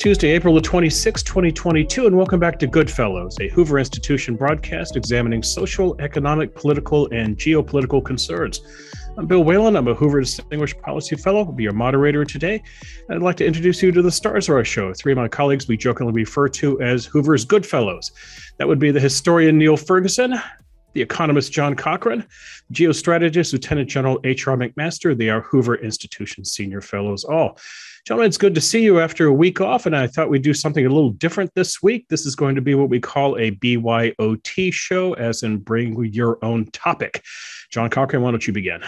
Tuesday, April the 26th, 2022, and welcome back to Goodfellows, a Hoover Institution broadcast examining social, economic, political, and geopolitical concerns. I'm Bill Whelan. I'm a Hoover Distinguished Policy Fellow. I'll be your moderator today. And I'd like to introduce you to the stars of our show. Three of my colleagues we jokingly refer to as Hoover's Goodfellows. That would be the historian Niall Ferguson, the economist John Cochrane, geostrategist Lieutenant General H.R. McMaster. They are Hoover Institution Senior Fellows all. Gentlemen, it's good to see you after a week off, and I thought we'd do something a little different this week. This is going to be what we call a BYOT show, as in bring your own topic. John Cochrane, why don't you begin?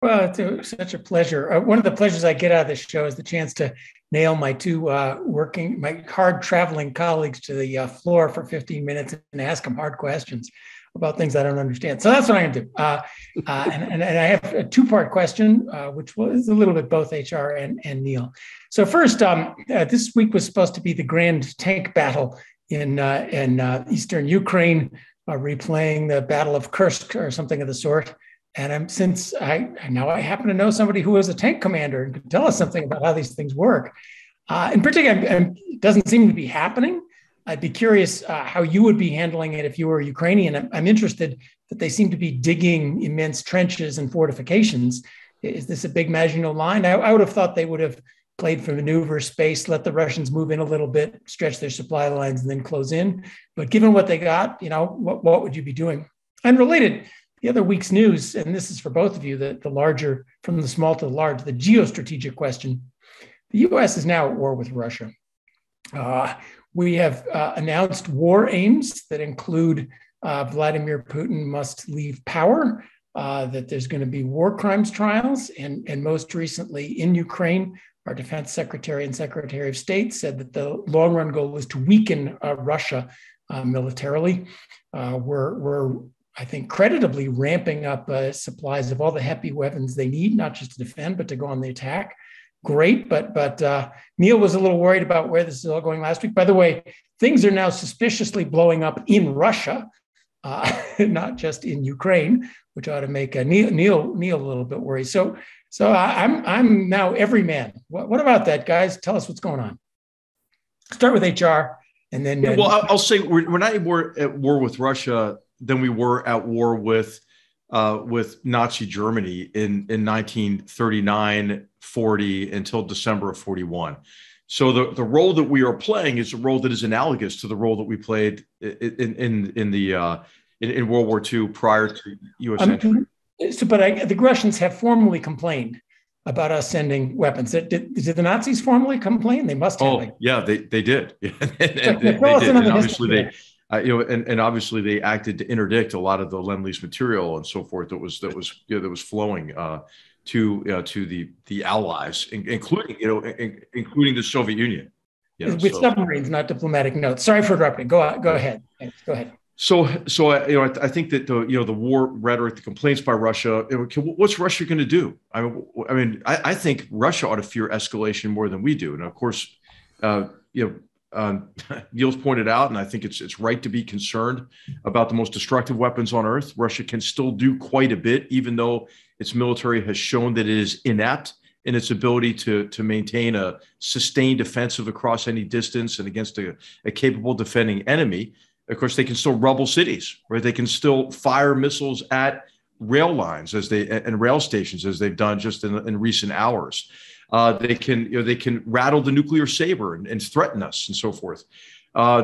Well, it's such a pleasure. One of the pleasures I get out of this show is the chance to nail my two my hard traveling colleagues to the floor for 15 minutes and ask them hard questions about things I don't understand. So that's what I'm going to do. And I have a two-part question, which was a little bit both HR and Neil. So first, this week was supposed to be the grand tank battle in Eastern Ukraine, replaying the Battle of Kursk or something of the sort. And since I happen to know somebody who was a tank commander and could tell us something about how these things work. In particular, it doesn't seem to be happening. I'd be curious how you would be handling it if you were Ukrainian. I'm interested that they seem to be digging immense trenches and fortifications. Is this a big Maginot line? I would have thought they would have played for maneuver space, let the Russians move in a little bit, stretch their supply lines, and then close in. But given what they got, what would you be doing? And related, the other week's news, and this is for both of you, the larger, from the small to the large, the geostrategic question. The U.S. is now at war with Russia. We have announced war aims that include Vladimir Putin must leave power, that there's going to be war crimes trials, and most recently in Ukraine, our Defense Secretary and Secretary of State said that the long-run goal is to weaken Russia militarily. We're, I think, creditably ramping up supplies of all the heavy weapons they need, not just to defend, but to go on the attack. Great, but Neil was a little worried about where this is all going last week. By the way, things are now suspiciously blowing up in Russia, not just in Ukraine, which ought to make Neil a little bit worried. So I'm now every man. What about that, guys? Tell us what's going on. Start with HR, and then I'll say we're not at war with Russia than we were at war with Nazi Germany in 1939. 40 until December of 41. So the role that we are playing is a role that is analogous to the role that we played in World War II prior to U.S. entry. So, the Russians have formally complained about us sending weapons. Did the Nazis formally complain? They must have. Oh, yeah, they did. And obviously they acted to interdict a lot of the lend-lease material and so forth that was flowing to the allies, including the Soviet Union. Submarines, not diplomatic notes. Sorry for interrupting. Go ahead. Thanks. Go ahead. So I think that the war rhetoric, the complaints by Russia. What's Russia going to do? I think Russia ought to fear escalation more than we do. And of course, Neil's pointed out, and I think it's right to be concerned about the most destructive weapons on earth. Russia can still do quite a bit, even though its military has shown that it is inept in its ability to maintain a sustained offensive across any distance and against a capable defending enemy. Of course, they can still rubble cities, right? They can still fire missiles at rail lines and rail stations as they've done just in recent hours. They can rattle the nuclear saber and threaten us and so forth.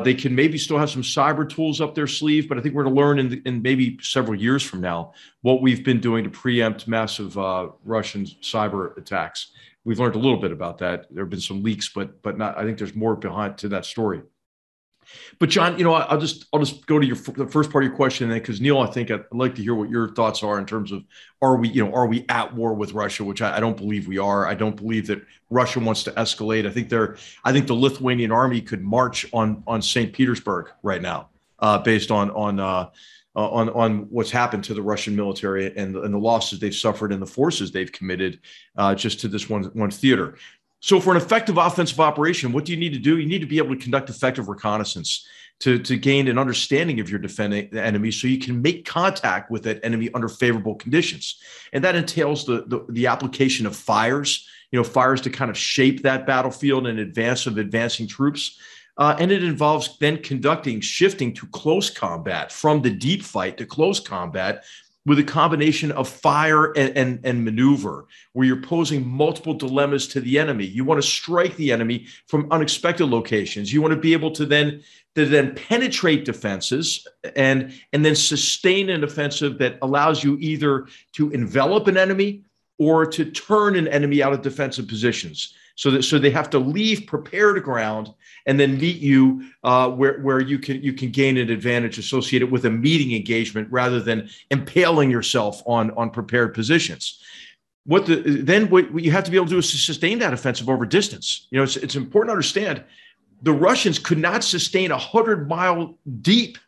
They can maybe still have some cyber tools up their sleeve, but I think we're going to learn in maybe several years from now what we've been doing to preempt massive Russian cyber attacks. We've learned a little bit about that. There have been some leaks, but not. I think there's more behind to that story. But John, I'll just go to the first part of your question, then, because Neil, I think I'd like to hear what your thoughts are in terms of are we at war with Russia, which I don't believe we are. I don't believe that Russia wants to escalate. I think the Lithuanian army could march on St. Petersburg right now, based on what's happened to the Russian military and the losses they've suffered and the forces they've committed just to this one theater. So for an effective offensive operation, what do you need to do? You need to be able to conduct effective reconnaissance, to gain an understanding of your the enemy so you can make contact with that enemy under favorable conditions. And that entails the application of fires, fires to kind of shape that battlefield in advance of advancing troops. And it involves then shifting to close combat from the deep fight to close combat with a combination of fire and maneuver, where you're posing multiple dilemmas to the enemy. You want to strike the enemy from unexpected locations. You want to be able to then penetrate defenses and then sustain an offensive that allows you either to envelop an enemy or to turn an enemy out of defensive positions. So they have to leave prepared ground and then meet you where you can gain an advantage associated with a meeting engagement rather than impaling yourself on prepared positions. What you have to be able to do is to sustain that offensive over distance. It's important to understand the Russians could not sustain 100-mile deep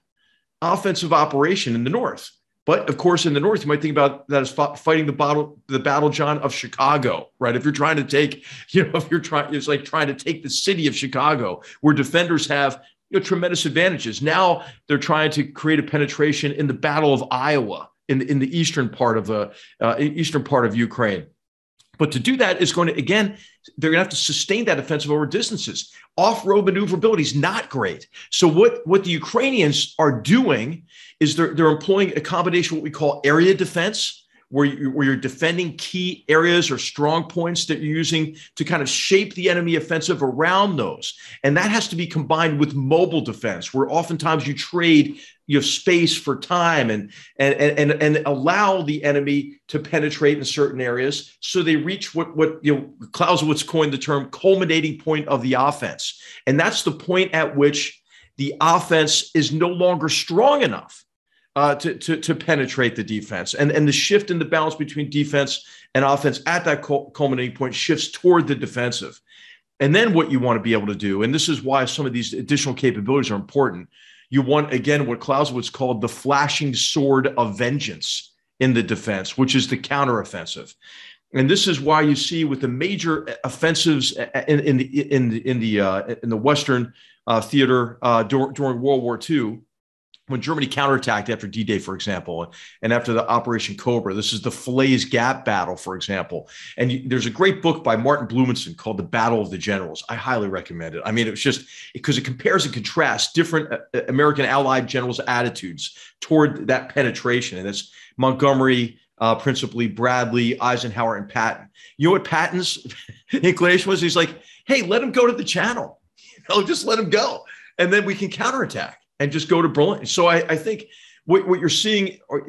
offensive operation in the north. But of course, in the north, you might think about that as fighting the battle, John, of Chicago, right? If you're trying to take, it's like trying to take the city of Chicago, where defenders have tremendous advantages. Now they're trying to create a penetration in the Battle of Iowa in the eastern part of Ukraine. But to do that is they're going to have to sustain that offensive over distances. Off-road maneuverability is not great. So what the Ukrainians are doing is they're employing a combination of what we call area defense, where you're defending key areas or strong points that you're using to kind of shape the enemy offensive around those. And that has to be combined with mobile defense, where oftentimes you trade space for time and allow the enemy to penetrate in certain areas so they reach what Clausewitz coined the term culminating point of the offense. And that's the point at which the offense is no longer strong enough to penetrate the defense. And the shift in the balance between defense and offense at that culminating point shifts toward the defensive. And then what you want to be able to do, and this is why some of these additional capabilities are important, you want, again, what Clausewitz called the flashing sword of vengeance in the defense, which is the counteroffensive. And this is why you see with the major offensives in the Western theater during World War II, when Germany counterattacked after D-Day, for example, and after the Operation Cobra. This is the Falaise Gap battle, for example. And there's a great book by Martin Blumenson called The Battle of the Generals. I highly recommend it. I mean, it was just because it compares and contrasts different American allied generals' attitudes toward that penetration. And it's Montgomery, principally Bradley, Eisenhower, and Patton. You know what Patton's inclination was? He's like, hey, let him go to the channel. Just let him go. And then we can counterattack and just go to Berlin. So I think what you're seeing, or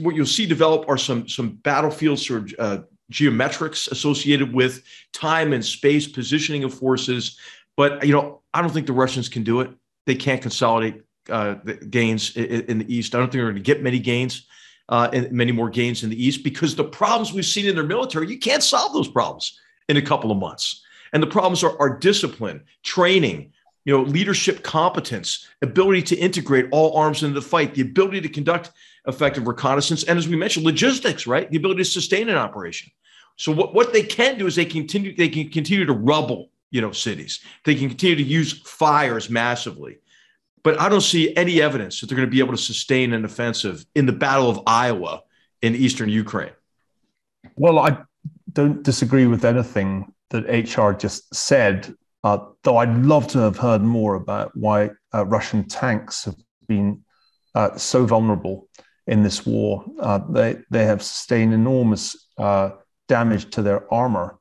what you'll see develop, are some battlefield sort of geometrics associated with time and space, positioning of forces. But I don't think the Russians can do it. They can't consolidate the gains in the East. I don't think they're going to get many gains, and many more gains in the East, because the problems we've seen in their military, you can't solve those problems in a couple of months. And the problems are discipline, training, leadership competence, ability to integrate all arms into the fight, the ability to conduct effective reconnaissance, and as we mentioned, logistics, right? The ability to sustain an operation. So what they can do is they can continue to rubble, cities. They can continue to use fires massively. But I don't see any evidence that they're going to be able to sustain an offensive in the Battle of Iowa in eastern Ukraine. Well, I don't disagree with anything that HR just said. Though I'd love to have heard more about why Russian tanks have been so vulnerable in this war. They have sustained enormous damage to their armor.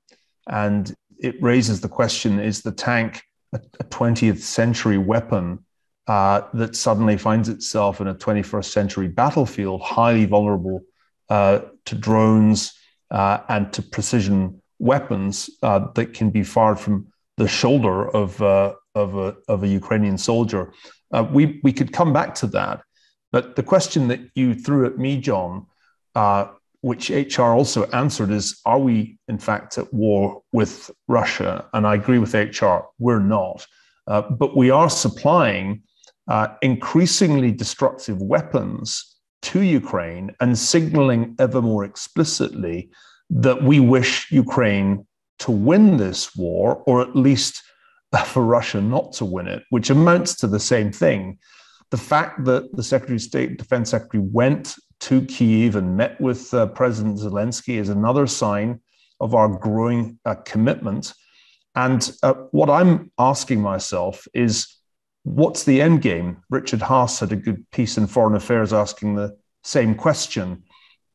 And it raises the question, is the tank a 20th century weapon that suddenly finds itself in a 21st century battlefield, highly vulnerable to drones and to precision weapons that can be fired from the shoulder of a Ukrainian soldier? We could come back to that, but the question that you threw at me, John, which HR also answered, is: are we in fact at war with Russia? And I agree with HR. We're not, but we are supplying increasingly destructive weapons to Ukraine and signaling ever more explicitly that we wish Ukraine to win this war, or at least for Russia not to win it, which amounts to the same thing. The fact that the Secretary of State, Defense Secretary, went to Kyiv and met with President Zelensky is another sign of our growing commitment. And what I'm asking myself is, what's the end game? Richard Haas had a good piece in Foreign Affairs asking the same question.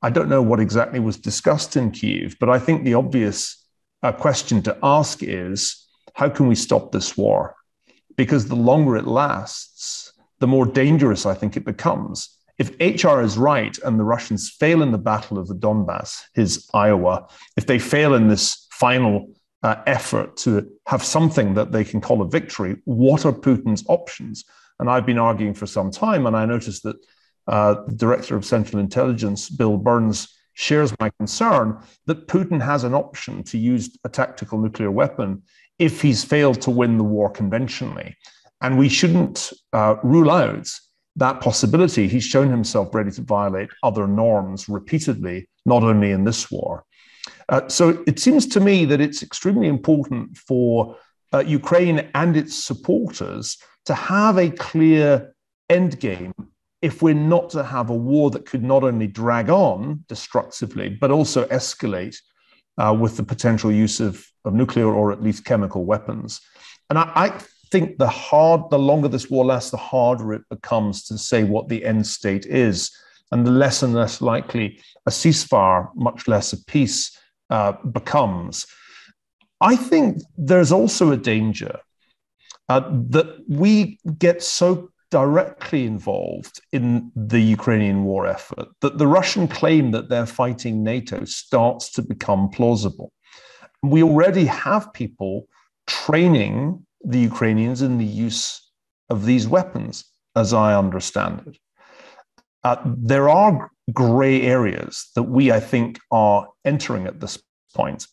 I don't know what exactly was discussed in Kyiv, but I think the obvious question to ask is, how can we stop this war? Because the longer it lasts, the more dangerous I think it becomes. If H.R. is right and the Russians fail in the Battle of the Donbass, his Iowa, if they fail in this final effort to have something that they can call a victory, what are Putin's options? And I've been arguing for some time, and I noticed that the Director of Central Intelligence, Bill Burns, shares my concern that Putin has an option to use a tactical nuclear weapon if he's failed to win the war conventionally. And we shouldn't rule out that possibility. He's shown himself ready to violate other norms repeatedly, not only in this war. So it seems to me that it's extremely important for Ukraine and its supporters to have a clear endgame if we're not to have a war that could not only drag on destructively, but also escalate with the potential use of nuclear or at least chemical weapons. And I think the longer this war lasts, the harder it becomes to say what the end state is, and the less and less likely a ceasefire, much less a peace, becomes. I think there's also a danger that we get so directly involved in the Ukrainian war effort that the Russian claim that they're fighting NATO starts to become plausible. We already have people training the Ukrainians in the use of these weapons, as I understand it. There are gray areas that we, I think, are entering at this point.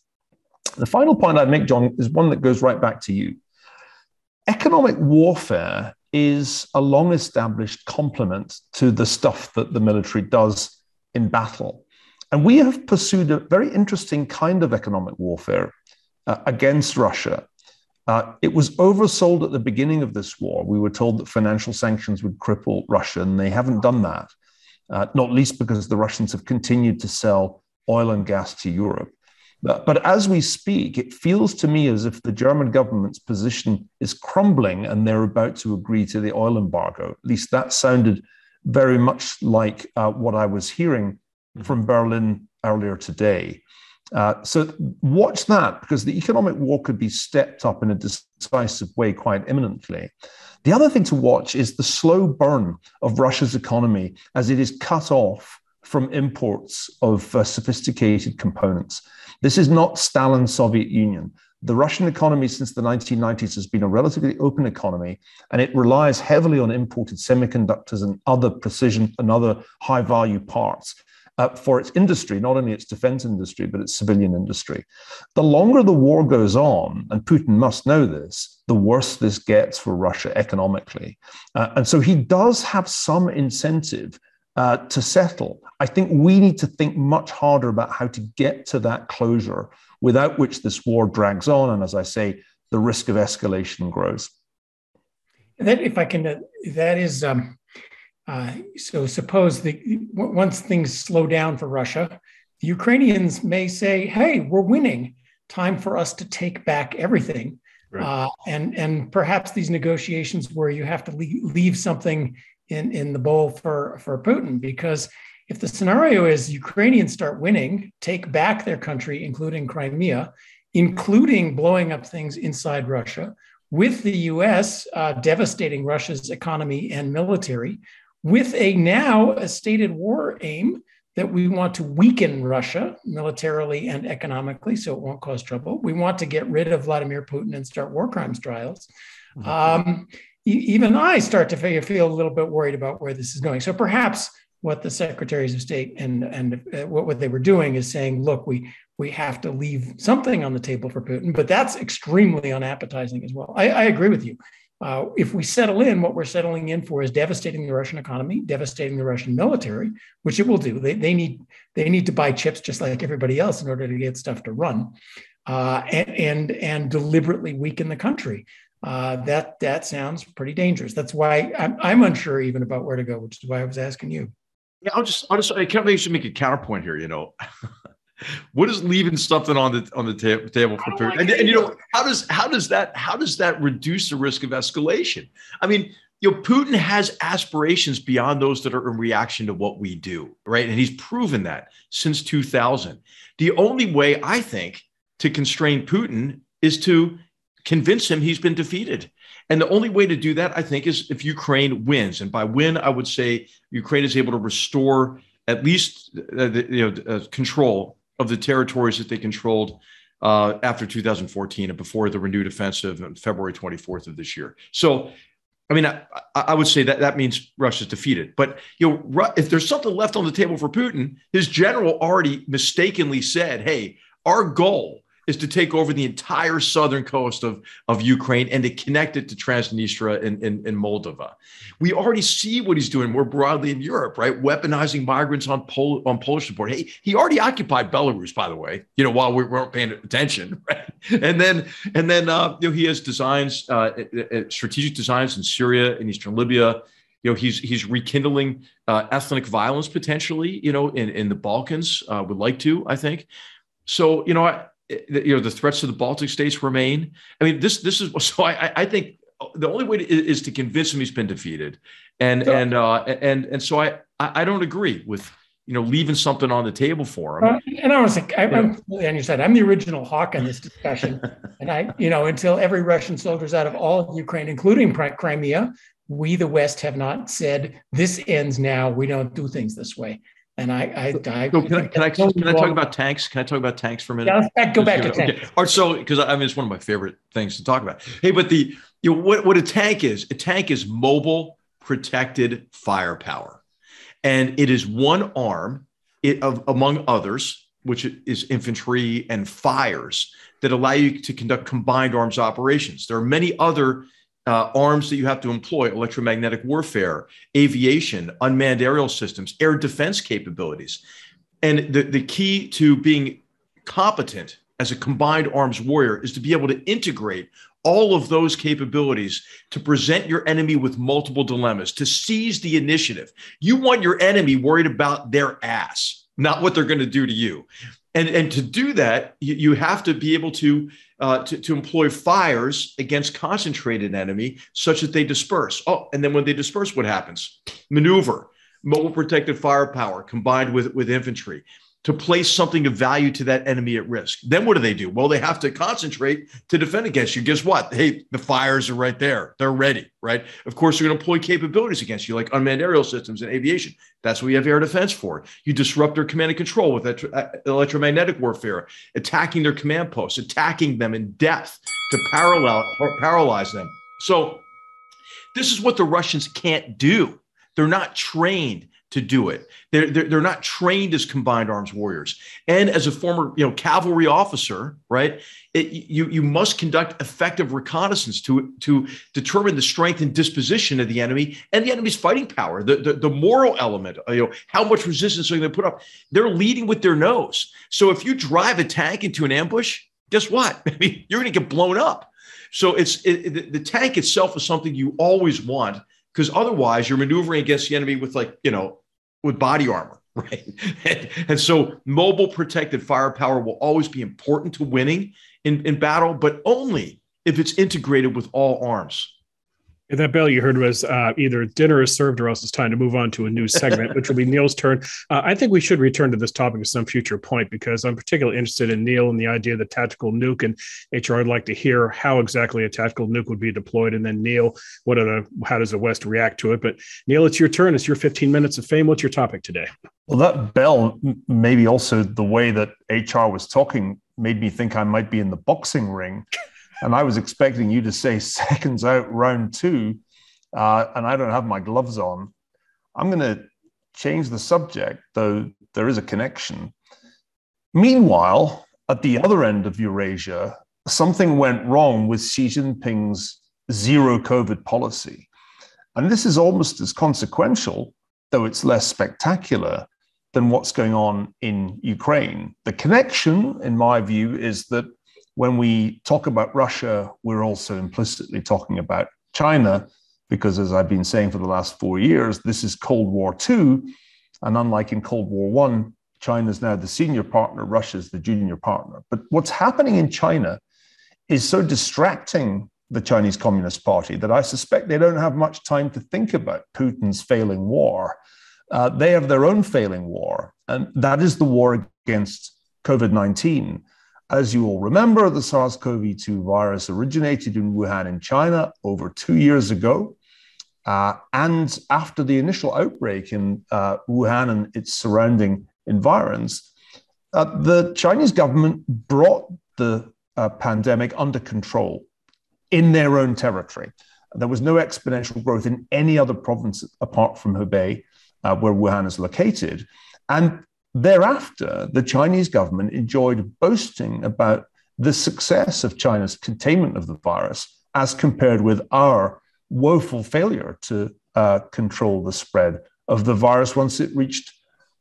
The final point I'd make, John, is one that goes right back to you. Economic warfare is a long-established complement to the stuff that the military does in battle. And we have pursued a very interesting kind of economic warfare against Russia. It was oversold at the beginning of this war. We were told that financial sanctions would cripple Russia, and they haven't done that, not least because the Russians have continued to sell oil and gas to Europe. But as we speak, it feels to me as if the German government's position is crumbling and they're about to agree to the oil embargo. At least that sounded very much like what I was hearing from Berlin earlier today. So watch that, because the economic war could be stepped up in a decisive way quite imminently. The other thing to watch is the slow burn of Russia's economy as it is cut off from imports of sophisticated components. This is not Stalin's Soviet Union. The Russian economy since the 1990s has been a relatively open economy, and it relies heavily on imported semiconductors and other precision and other high-value parts for its industry, not only its defense industry, but its civilian industry. The longer the war goes on, and Putin must know this, the worse this gets for Russia economically. And so he does have some incentive to settle. I think we need to think much harder about how to get to that closure, without which this war drags on. And as I say, the risk of escalation grows. And then if I can, that is... so suppose that once things slow down for Russia, the Ukrainians may say, hey, we're winning, time for us to take back everything. Right. And perhaps these negotiations where you have to leave something in the bowl for Putin, because if the scenario is Ukrainians start winning, take back their country, including Crimea, including blowing up things inside Russia, with the US devastating Russia's economy and military, with a now a stated war aim that we want to weaken Russia militarily and economically so it won't cause trouble. We want to get rid of Vladimir Putin and start war crimes trials. Even I start to feel a little bit worried about where this is going. So perhaps what the secretaries of state and what they were doing is saying, look, we have to leave something on the table for Putin, but that's extremely unappetizing as well. I agree with you. If we settle in, what we're settling in for is devastating the Russian economy, devastating the Russian military, which it will do. They need to buy chips just like everybody else in order to get stuff to run, and deliberately weaken the country. That sounds pretty dangerous. That's why I'm unsure even about where to go, which is why I was asking you. Yeah, I can't believe you should make a counterpoint here. You know, what is leaving something on the table for food? And you know, how does that reduce the risk of escalation? I mean, you know, Putin has aspirations beyond those that are in reaction to what we do, right? And he's proven that since 2000. The only way, I think, to constrain Putin is to convince him he's been defeated. And the only way to do that, I think, is if Ukraine wins. And by win, I would say Ukraine is able to restore at least control of the territories that they controlled after 2014 and before the renewed offensive on February 24th of this year. So, I mean, I would say that means Russia's defeated. But you know, if there's something left on the table for Putin, his general already mistakenly said, hey, our goal is to take over the entire southern coast of Ukraine and to connect it to Transnistria and Moldova. We already see what he's doing more broadly in Europe, right? Weaponizing migrants on Polish support. Hey, he already occupied Belarus, by the way, you know, while we weren't paying attention, right? And then you know, he has designs, strategic designs in Syria and Eastern Libya. You know, he's rekindling ethnic violence potentially, you know, in the Balkans, would like to, I think. So, you know, the threats to the Baltic states remain. I mean, I think the only way is to convince him he's been defeated. So I don't agree with, you know, leaving something on the table for him. And I was like, I'm completely on your side. I'm the original hawk in this discussion. And I, you know, until every Russian soldier's out of all of Ukraine, including Crimea, we, the West, have not said this ends now. We don't do things this way. And Can I talk about tanks? Can I talk about tanks for a minute? Yeah, go back to tanks. Okay. Or so, because I mean, it's one of my favorite things to talk about. Hey, but what a tank is mobile protected firepower. And it is one arm among others, which is infantry and fires that allow you to conduct combined arms operations. There are many other arms that you have to employ: electromagnetic warfare, aviation, unmanned aerial systems, air defense capabilities. And the key to being competent as a combined arms warrior is to be able to integrate all of those capabilities to present your enemy with multiple dilemmas, to seize the initiative. You want your enemy worried about their ass, not what they're going to do to you. And to do that, you have to be able to employ fires against concentrated enemy such that they disperse. Oh, and then when they disperse, what happens? Maneuver, mobile protected firepower combined with infantry to place something of value to that enemy at risk. Then what do they do? Well, they have to concentrate to defend against you. Guess what? Hey, the fires are right there. They're ready, right? Of course, they're going to employ capabilities against you like unmanned aerial systems and aviation. That's what we have air defense for. You disrupt their command and control with electromagnetic warfare, attacking their command posts, attacking them in depth to paralyze them. So this is what the Russians can't do. They're not trained to do it. They're not trained as combined arms warriors. And as a former, you know, cavalry officer, right? You must conduct effective reconnaissance to determine the strength and disposition of the enemy and the enemy's fighting power, the moral element, you know, how much resistance are they going to put up? They're leading with their nose. So if you drive a tank into an ambush, guess what? I mean, you're going to get blown up. So the tank itself is something you always want, because otherwise you're maneuvering against the enemy with, like, you know, with body armor, right? And so mobile protected firepower will always be important to winning in battle, but only if it's integrated with all arms. And that bell you heard was either dinner is served or else it's time to move on to a new segment, which will be Neil's turn. I think we should return to this topic at some future point, because I'm particularly interested in Neil and the idea of the tactical nuke. And HR, I'd like to hear how exactly a tactical nuke would be deployed. And then Neil, how does the West react to it? But Neil, it's your turn. It's your 15 minutes of fame. What's your topic today? Well, that bell, maybe also the way that HR was talking, made me think I might be in the boxing ring. And I was expecting you to say seconds out, round two, and I don't have my gloves on. I'm going to change the subject, though there is a connection. Meanwhile, at the other end of Eurasia, something went wrong with Xi Jinping's zero COVID policy. And this is almost as consequential, though it's less spectacular, than what's going on in Ukraine. The connection, in my view, is that when we talk about Russia, we're also implicitly talking about China, because as I've been saying for the last 4 years, this is Cold War II. And unlike in Cold War I, China's now the senior partner, Russia's the junior partner. But what's happening in China is so distracting the Chinese Communist Party that I suspect they don't have much time to think about Putin's failing war. They have their own failing war, and that is the war against COVID-19. As you all remember, the SARS-CoV-2 virus originated in Wuhan in China over 2 years ago. And after the initial outbreak in Wuhan and its surrounding environs, the Chinese government brought the pandemic under control in their own territory. There was no exponential growth in any other province apart from Hubei, where Wuhan is located. And thereafter, the Chinese government enjoyed boasting about the success of China's containment of the virus as compared with our woeful failure to control the spread of the virus once it reached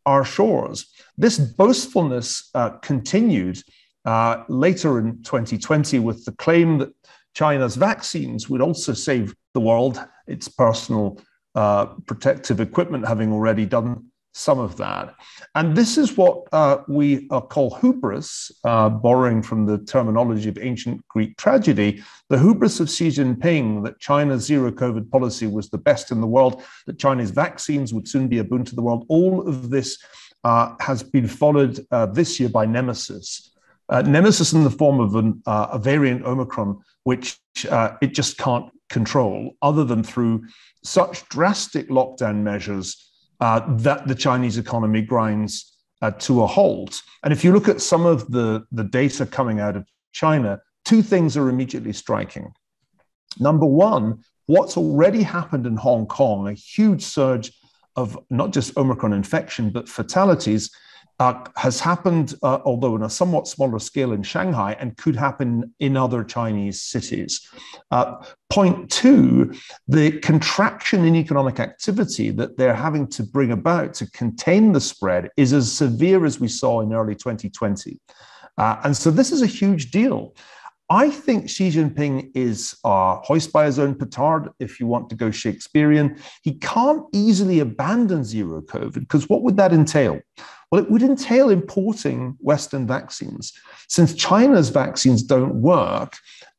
our shores. This boastfulness continued later in 2020 with the claim that China's vaccines would also save the world, its personal protective equipment having already done some of that. And this is what we call hubris, borrowing from the terminology of ancient Greek tragedy, the hubris of Xi Jinping, that China's zero-COVID policy was the best in the world, that China's vaccines would soon be a boon to the world. All of this has been followed this year by nemesis. Nemesis in the form of a variant Omicron, which it just can't control, other than through such drastic lockdown measures that the Chinese economy grinds to a halt. And if you look at some of the data coming out of China, two things are immediately striking. Number one, what's already happened in Hong Kong, a huge surge of not just Omicron infection, but fatalities, has happened, although on a somewhat smaller scale in Shanghai, and could happen in other Chinese cities. Point two, the contraction in economic activity that they're having to bring about to contain the spread is as severe as we saw in early 2020. And so this is a huge deal. I think Xi Jinping is hoist by his own petard, if you want to go Shakespearean. He can't easily abandon zero COVID, because what would that entail? Well, it would entail importing Western vaccines. Since China's vaccines don't work,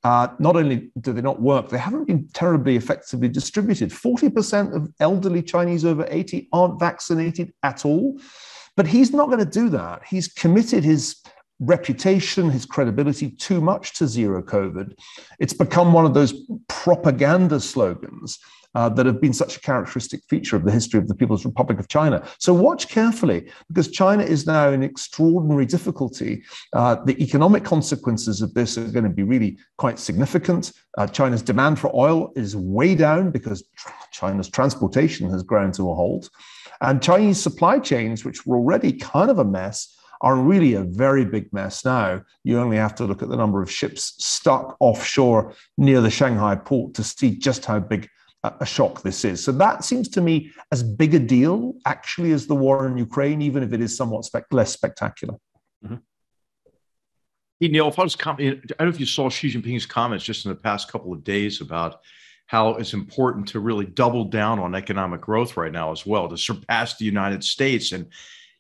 not only do they not work, they haven't been terribly effectively distributed. 40% of elderly Chinese over 80 aren't vaccinated at all. But he's not going to do that. He's committed his reputation, his credibility too much to zero COVID. It's become one of those propaganda slogans that have been such a characteristic feature of the history of the People's Republic of China. So watch carefully, because China is now in extraordinary difficulty. The economic consequences of this are going to be really quite significant. China's demand for oil is way down because China's transportation has ground to a halt. And Chinese supply chains, which were already kind of a mess, are really a very big mess now. You only have to look at the number of ships stuck offshore near the Shanghai port to see just how big a shock this is. So that seems to me as big a deal, actually, as the war in Ukraine, even if it is somewhat less spectacular. Mm-hmm. Hey, Neil, if I was I don't know if you saw Xi Jinping's comments just in the past couple of days about how it's important to really double down on economic growth right now as well, to surpass the United States. And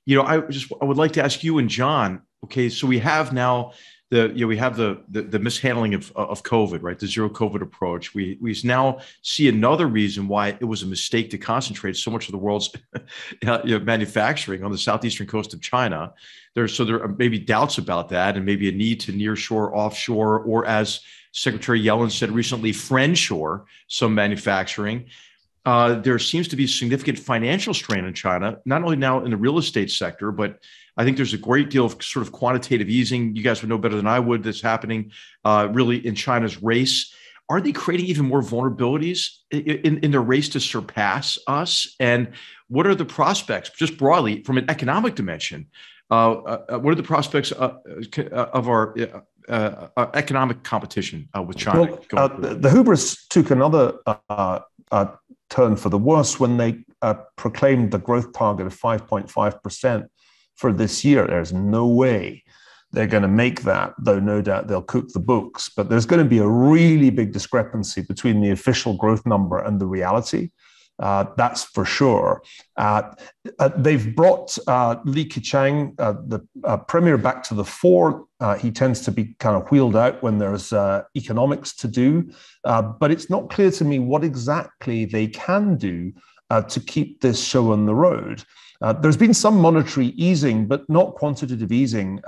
you know, I would like to ask you and John, okay, so we have now the mishandling of COVID, right? The zero COVID approach. We now see another reason why it was a mistake to concentrate so much of the world's manufacturing on the southeastern coast of China. There are maybe doubts about that, and maybe a need to nearshore, offshore, or as Secretary Yellen said recently, friendshore some manufacturing. There seems to be significant financial strain in China, not only now in the real estate sector, but I think there's a great deal of sort of quantitative easing. You guys would know better than I would that's happening really in China's race. Are they creating even more vulnerabilities in their race to surpass us? And what are the prospects, just broadly from an economic dimension, what are the prospects of our economic competition with China? Well, the hubris took another turn for the worse when they proclaimed the growth target of 5.5% for this year. There's no way They're going to make that, though no doubt they'll cook the books. But there's going to be a really big discrepancy between the official growth number and the reality. That's for sure. They've brought Li Keqiang, the premier, back to the fore. He tends to be kind of wheeled out when there's economics to do. But it's not clear to me what exactly they can do to keep this show on the road. There's been some monetary easing, but not quantitative easing.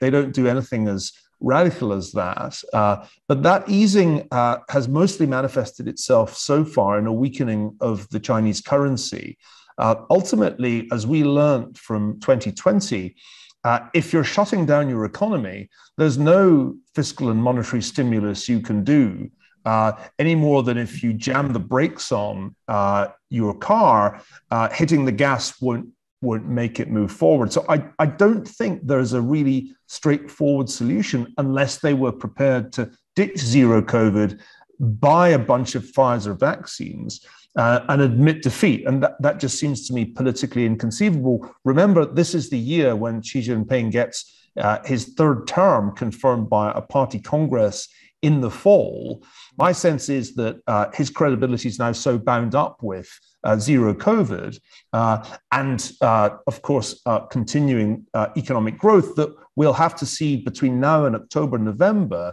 They don't do anything as radical as that. But that easing has mostly manifested itself so far in a weakening of the Chinese currency. Ultimately, as we learned from 2020, if you're shutting down your economy, there's no fiscal and monetary stimulus you can do any more than if you jam the brakes on your car, hitting the gas won't make it move forward. So I don't think there's a really straightforward solution unless they were prepared to ditch zero COVID, buy a bunch of Pfizer vaccines and admit defeat. And that just seems to me politically inconceivable. Remember, this is the year when Xi Jinping gets his third term confirmed by a party congress in the fall. My sense is that his credibility is now so bound up with zero COVID and, of course, continuing economic growth that we'll have to see between now and October, November,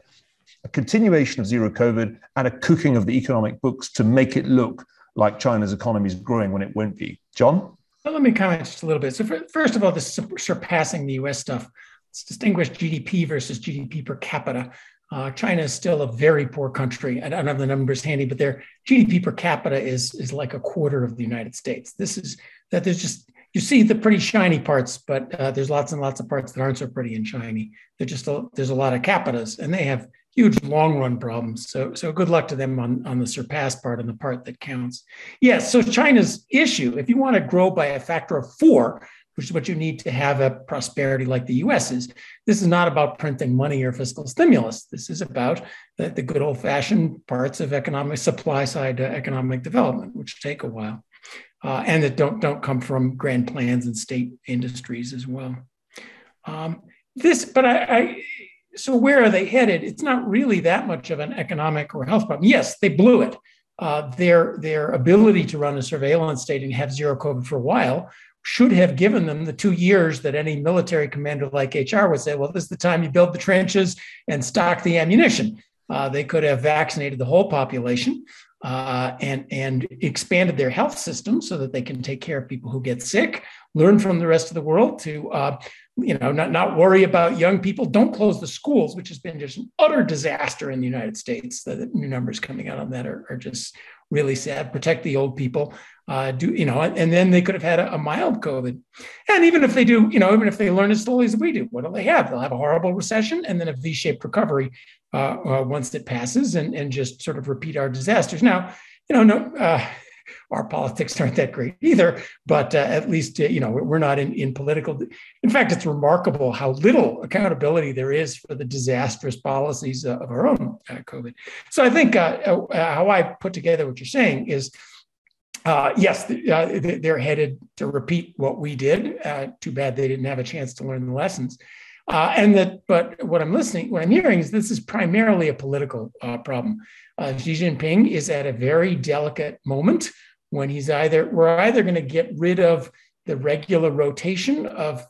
a continuation of zero COVID and a cooking of the economic books to make it look like China's economy is growing when it won't be. John? Well, let me comment just a little bit. So first of all, this surpassing the US stuff. Let's distinguish GDP versus GDP per capita. China is still a very poor country. I don't have the numbers handy, but their GDP per capita is like a quarter of the United States. This is that there's just, you see the pretty shiny parts, but there's lots and lots of parts that aren't so pretty and shiny. They're just, there's a lot of capitas and they have huge long run problems. So good luck to them on the surpassed part and the part that counts. Yes, so China's issue, if you want to grow by a factor of 4, which is what you need to have a prosperity like the US is. This is not about printing money or fiscal stimulus. This is about the good old fashioned parts of economic supply side economic development, which take a while and that don't come from grand plans and state industries as well. So where are they headed? It's not really that much of an economic or health problem. Yes, they blew it. Their ability to run a surveillance state and have zero COVID for a while should have given them the 2 years that any military commander like H.R. would say, well, this is the time you build the trenches and stock the ammunition. They could have vaccinated the whole population and expanded their health system so that they can take care of people who get sick, learn from the rest of the world to not worry about young people. Don't close the schools, which has been just an utter disaster in the United States. The new numbers coming out on that are just really sad. Protect the old people. And then they could have had a mild COVID. And even if they do, even if they learn as slowly as we do, what do they have? They'll have a horrible recession and then a V-shaped recovery once it passes and just sort of repeat our disasters. Now, our politics aren't that great either, but at least, we're not in political. In fact, it's remarkable how little accountability there is for the disastrous policies of our own COVID. So I think how I put together what you're saying is, yes, they're headed to repeat what we did. Too bad they didn't have a chance to learn the lessons. But what I'm hearing is this is primarily a political problem. Xi Jinping is at a very delicate moment when we're either going to get rid of the regular rotation of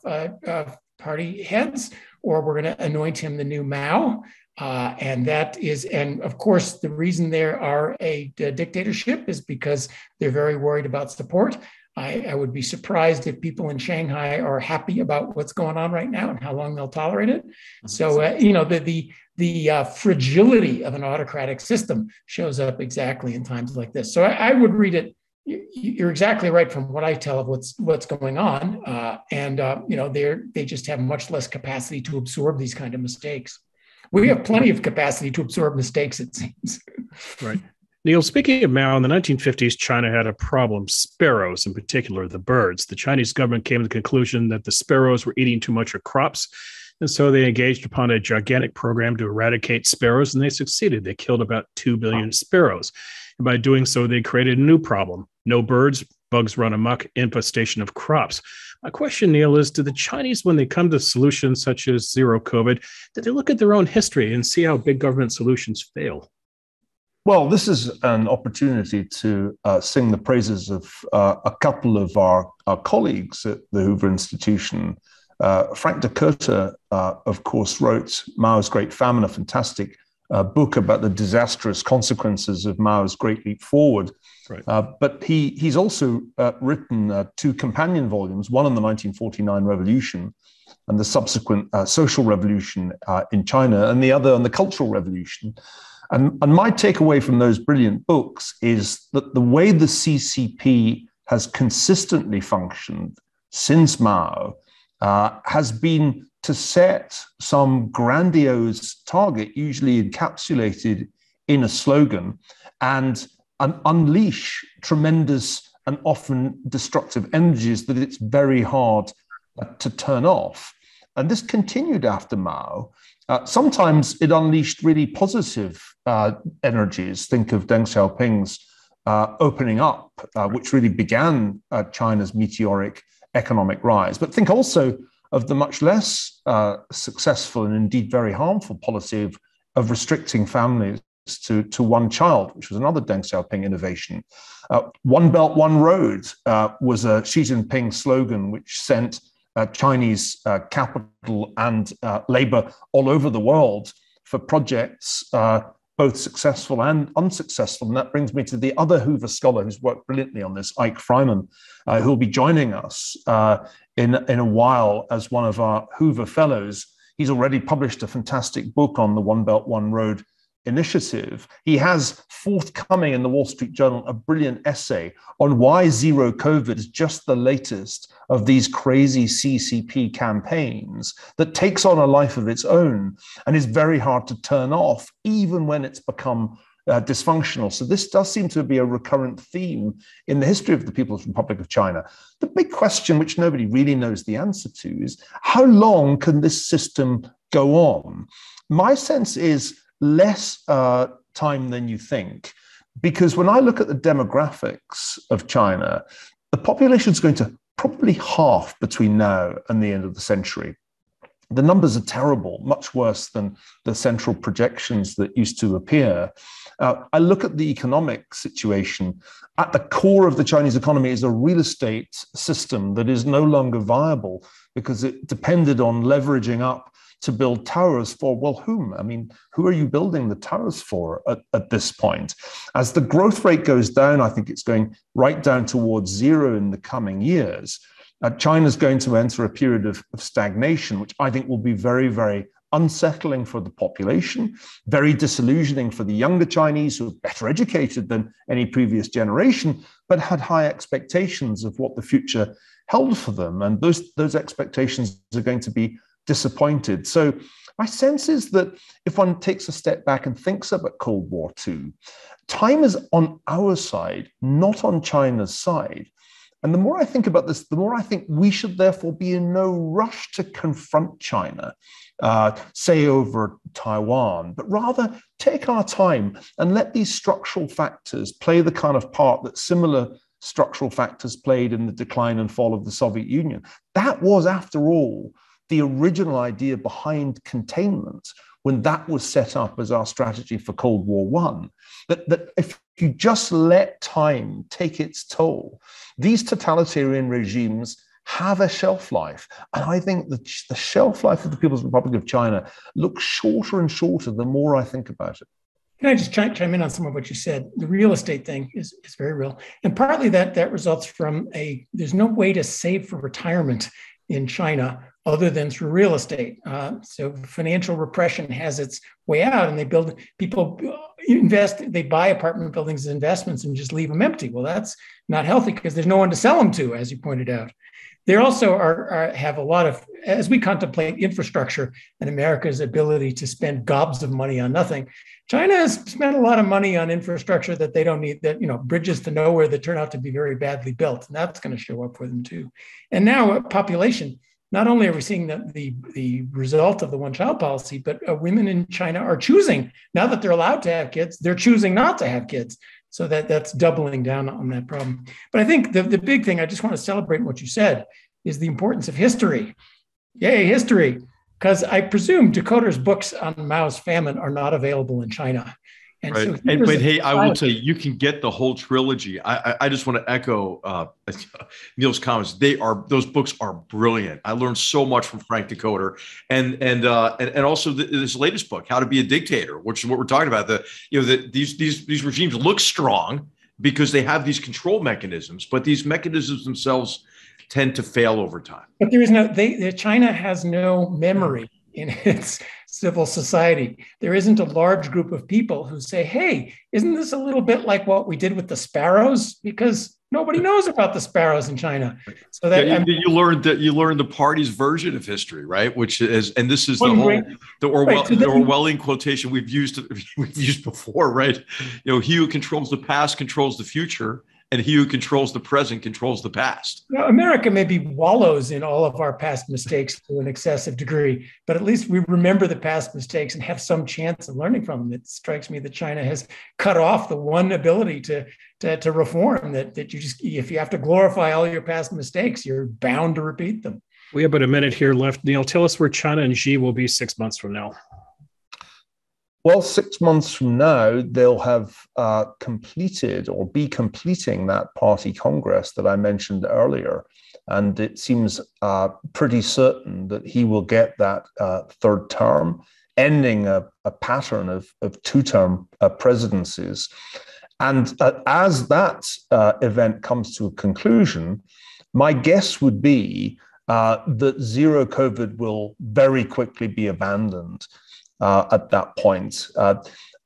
party heads, or we're going to anoint him the new Mao. And of course, the reason there are a dictatorship is because they're very worried about support. I would be surprised if people in Shanghai are happy about what's going on right now and how long they'll tolerate it. So, the fragility of an autocratic system shows up exactly in times like this. So I would read it. You're exactly right from what I tell of what's going on. They just have much less capacity to absorb these kind of mistakes. We have plenty of capacity to absorb mistakes, it seems. Right. Neil, speaking of Mao, in the 1950s, China had a problem. Sparrows, in particular, the birds. The Chinese government came to the conclusion that the sparrows were eating too much of crops. And so they engaged upon a gigantic program to eradicate sparrows, and they succeeded. They killed about 2 billion sparrows. And by doing so, they created a new problem. No birds, bugs run amok, infestation of crops. My question, Neil, is do the Chinese, when they come to solutions such as zero COVID, do they look at their own history and see how big government solutions fail? Well, this is an opportunity to sing the praises of a couple of our colleagues at the Hoover Institution. Frank Dikötter, of course, wrote Mao's Great Famine, a fantastic book about the disastrous consequences of Mao's Great Leap Forward. Right. But he's also written two companion volumes, one on the 1949 revolution and the subsequent social revolution in China, and the other on the Cultural Revolution. And my takeaway from those brilliant books is that the way the CCP has consistently functioned since Mao has been to set some grandiose target, usually encapsulated in a slogan, and unleash tremendous and often destructive energies that it's very hard to turn off. And this continued after Mao. Sometimes it unleashed really positive energies. Think of Deng Xiaoping's opening up, which really began China's meteoric economic rise. But think also of the much less successful and indeed very harmful policy of restricting families to one child, which was another Deng Xiaoping innovation. One Belt, One Road was a Xi Jinping slogan which sent Chinese capital and labor all over the world for projects, both successful and unsuccessful. And that brings me to the other Hoover scholar who's worked brilliantly on this, Ike Freiman, who'll be joining us in a while as one of our Hoover fellows. He's already published a fantastic book on the One Belt, One Road initiative. He has forthcoming in the Wall Street Journal a brilliant essay on why zero COVID is just the latest of these crazy CCP campaigns that takes on a life of its own and is very hard to turn off, even when it's become dysfunctional. So this does seem to be a recurrent theme in the history of the People's Republic of China. The big question, which nobody really knows the answer to, is how long can this system go on? My sense is less time than you think, because when I look at the demographics of China, the population is going to probably half between now and the end of the century. The numbers are terrible, much worse than the central projections that used to appear. I look at the economic situation. At the core of the Chinese economy is a real estate system that is no longer viable because it depended on leveraging up to build towers for, well, whom? I mean, who are you building the towers for at this point? As the growth rate goes down, I think it's going right down towards zero in the coming years. China's going to enter a period of stagnation, which I think will be very, very unsettling for the population, very disillusioning for the younger Chinese who are better educated than any previous generation, but had high expectations of what the future held for them. And those expectations are going to be disappointed. So my sense is that if one takes a step back and thinks about Cold War II, time is on our side, not on China's side. And the more I think about this, the more I think we should therefore be in no rush to confront China, say over Taiwan, but rather take our time and let these structural factors play the kind of part that similar structural factors played in the decline and fall of the Soviet Union. That was, after all, the original idea behind containment, when that was set up as our strategy for Cold War I, that if you just let time take its toll, these totalitarian regimes have a shelf life. And I think the shelf life of the People's Republic of China looks shorter and shorter the more I think about it. Can I just chime in on some of what you said? The real estate thing is very real. And partly that results from there's no way to save for retirement in China other than through real estate. So financial repression has its way out, and they buy apartment buildings as investments and just leave them empty. Well, that's not healthy because there's no one to sell them to, as you pointed out. They also have a lot of, as we contemplate infrastructure and America's ability to spend gobs of money on nothing, China has spent a lot of money on infrastructure that they don't need, that, you know, bridges to nowhere that turn out to be very badly built. And that's going to show up for them too. And now population. Not only are we seeing the result of the one-child policy, but women in China are choosing, now that they're allowed to have kids, they're choosing not to have kids. So that's doubling down on that problem. But I think the big thing, I just want to celebrate what you said, is the importance of history. Yay, history. Because I presume Dikötter's books on Mao's famine are not available in China. And right. So and, but hey, I will tell you, you can get the whole trilogy. I just want to echo Neil's comments. Those books are brilliant. I learned so much from Frank Dikötter, and also this latest book, How to Be a Dictator, which is what we're talking about. These regimes look strong because they have these control mechanisms, but these mechanisms themselves tend to fail over time. But there is China has no memory in its civil society. There isn't a large group of people who say, hey, isn't this a little bit like what we did with the sparrows? Because nobody knows about the sparrows in China. So that you learned the party's version of history, right? Which is, and this is the Orwellian quotation we've used before, right? You know, he who controls the past controls the future, and he who controls the present controls the past. Now, America maybe wallows in all of our past mistakes to an excessive degree, but at least we remember the past mistakes and have some chance of learning from them. It strikes me that China has cut off the one ability to reform, that you just, if you have to glorify all your past mistakes, you're bound to repeat them. We have but a minute here left. Neil, tell us where China and Xi will be 6 months from now. Well, 6 months from now, they'll have completed or be completing that party congress that I mentioned earlier. And it seems pretty certain that he will get that third term, ending a pattern of two-term presidencies. And as that event comes to a conclusion, my guess would be that zero COVID will very quickly be abandoned. At that point,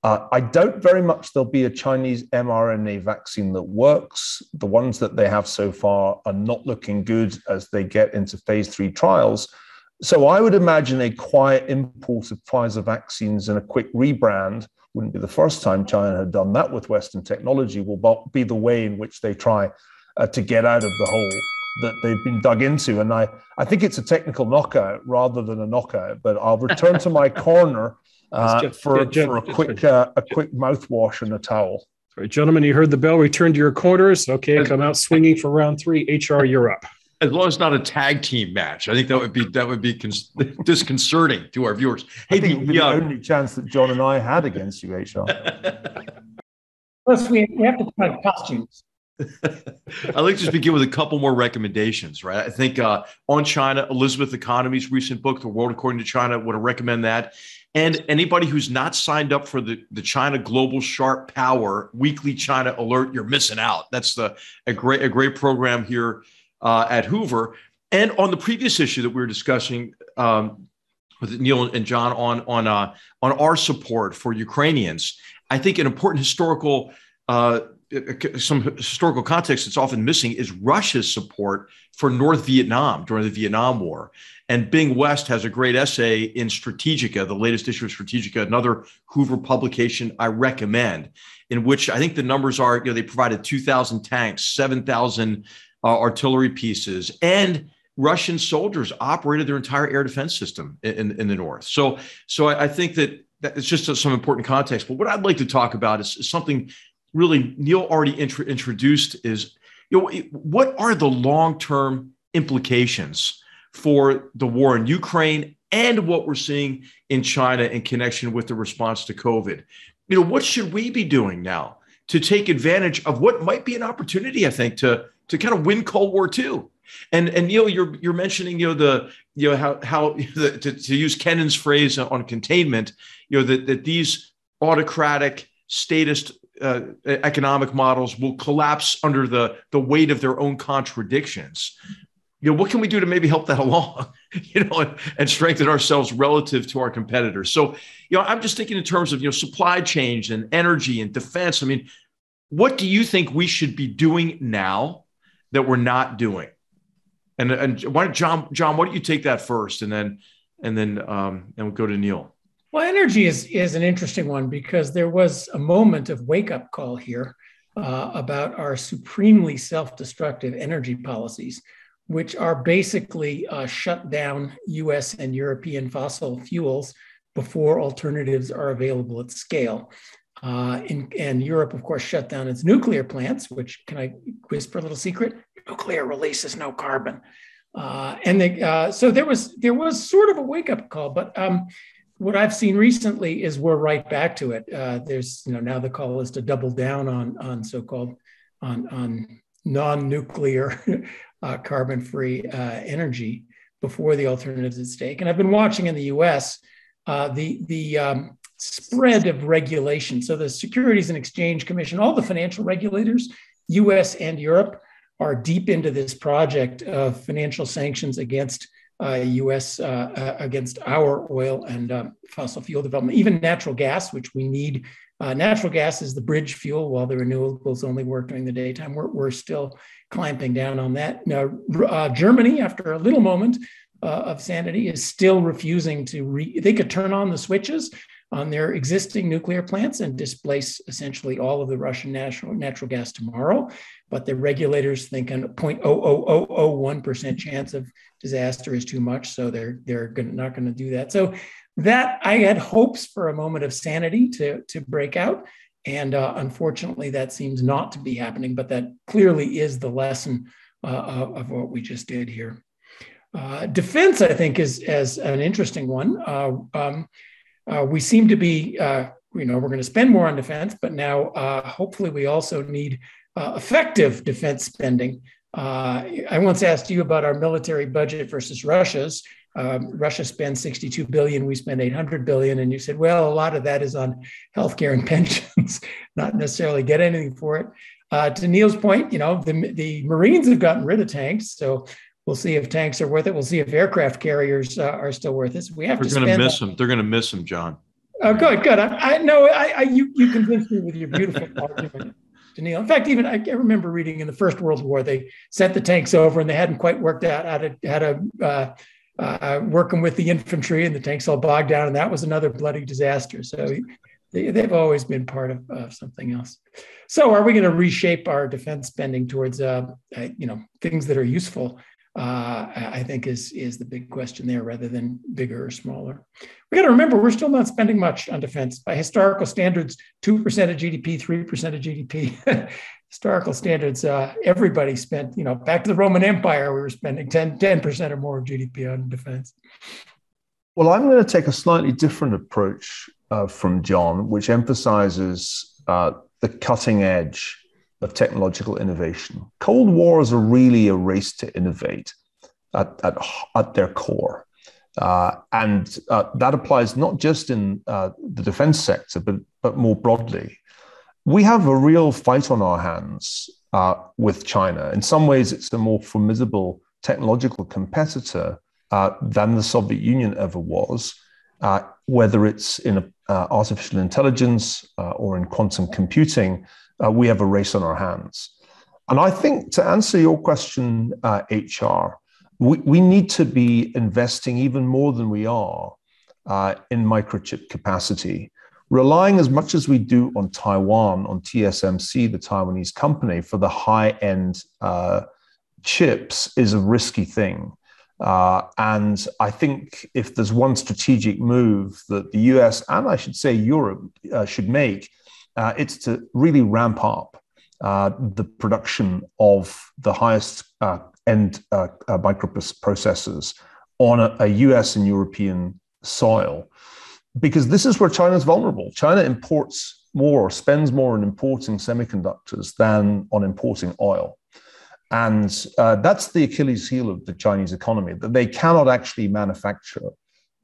I doubt very much there'll be a Chinese mRNA vaccine that works. The ones that they have so far are not looking good as they get into phase 3 trials. So I would imagine a quiet import of Pfizer vaccines and a quick rebrand, wouldn't be the first time China had done that with Western technology, will be the way in which they try to get out of the hole that they've been dug into. And I think it's a technical knockout rather than a knockout, but I'll return to my corner for a quick mouthwash and a towel. Sorry, gentlemen, you heard the bell. Return to your quarters. Okay, come out swinging for round 3. HR, you're up. As long as it's not a tag team match, I think that would be disconcerting to our viewers. Hey, the only chance that John and I had against you, HR. Plus, we have to try costumes. I'd like to just begin with a couple more recommendations, right? I think on China, Elizabeth Economy's recent book, The World According to China, would recommend that. And anybody who's not signed up for the China Global Sharp Power Weekly China Alert, you're missing out. That's a great program here at Hoover. And on the previous issue that we were discussing with Neil and John on our support for Ukrainians, I think an important historical some historical context that's often missing is Russia's support for North Vietnam during the Vietnam War. And Bing West has a great essay in Strategica, the latest issue of Strategica, another Hoover publication I recommend, in which I think the numbers are, they provided 2,000 tanks, 7,000 artillery pieces, and Russian soldiers operated their entire air defense system in the north. So I think that it's just some important context. But what I'd like to talk about is something really Neil already introduced is, what are the long-term implications for the war in Ukraine and what we're seeing in China in connection with the response to COVID? What should we be doing now to take advantage of what might be an opportunity, I think, to kind of win Cold War II? And Neil, you're mentioning, how to use Kenan's phrase on containment, that these autocratic statist economic models will collapse under the weight of their own contradictions. What can we do to maybe help that along, and strengthen ourselves relative to our competitors? So, I'm just thinking in terms of, supply chains and energy and defense. I mean, what do you think we should be doing now that we're not doing? And why don't John, why don't you take that first and then we'll go to Neil. Well, energy is an interesting one because there was a moment of wake-up call here about our supremely self-destructive energy policies, which are basically shut down US and European fossil fuels before alternatives are available at scale. And Europe, of course, shut down its nuclear plants, which, can I whisper a little secret? Nuclear releases no carbon. So there was sort of a wake-up call, but what I've seen recently is we're right back to it. There's, now the call is to double down on so-called non-nuclear carbon-free energy before the alternatives at stake. And I've been watching in the U.S. the spread of regulation. So the Securities and Exchange Commission, all the financial regulators, U.S. and Europe, are deep into this project of financial sanctions against against our oil and fossil fuel development, even natural gas, which we need. Natural gas is the bridge fuel, while the renewables only work during the daytime. We're still clamping down on that. Now, Germany, after a little moment of sanity, is still refusing to, they could turn on the switches on their existing nuclear plants and displace essentially all of the Russian natural gas tomorrow. But the regulators think a 0.00001% chance of disaster is too much, so they're not going to do that. So that, I had hopes for a moment of sanity to break out. And unfortunately, that seems not to be happening, but that clearly is the lesson of what we just did here. Defense, I think, is an interesting one. We seem to be, we're going to spend more on defense, but now hopefully we also need effective defense spending. I once asked you about our military budget versus Russia's. Russia spends $62 billion, we spend $800 billion. And you said, well, a lot of that is on healthcare and pensions, not necessarily get anything for it. To Neil's point, the Marines have gotten rid of tanks. So we'll see if tanks are worth it. We'll see if aircraft carriers are still worth it. We're going to miss them. They're going to miss them, John. Oh, good. You convinced me with your beautiful argument, Neil. In fact, even I remember reading in the First World War, they sent the tanks over and they hadn't quite worked out how to work them with the infantry, and the tanks all bogged down, and that was another bloody disaster. So they've always been part of something else. So are we going to reshape our defense spending towards things that are useful? I think is the big question there, rather than bigger or smaller. We got to remember, we're still not spending much on defense. By historical standards, 2% of GDP, 3% of GDP. Historical standards, everybody spent, back to the Roman Empire, we were spending 10% or more of GDP on defense. Well, I'm going to take a slightly different approach from John, which emphasizes the cutting edge of technological innovation. Cold wars are really a race to innovate at their core. And that applies not just in the defense sector, but more broadly. We have a real fight on our hands with China. In some ways, it's a more formidable technological competitor than the Soviet Union ever was, whether it's in artificial intelligence or in quantum computing. We have a race on our hands. And I think, to answer your question, HR, we need to be investing even more than we are in microchip capacity, relying as much as we do on Taiwan, on TSMC, the Taiwanese company, for the high-end chips is a risky thing. And I think if there's one strategic move that the US, and I should say Europe, should make, it's to really ramp up the production of the highest end microprocessors on a US and European soil, because this is where China's vulnerable. China imports more, or spends more on importing semiconductors than on importing oil. And that's the Achilles heel of the Chinese economy, that they cannot actually manufacture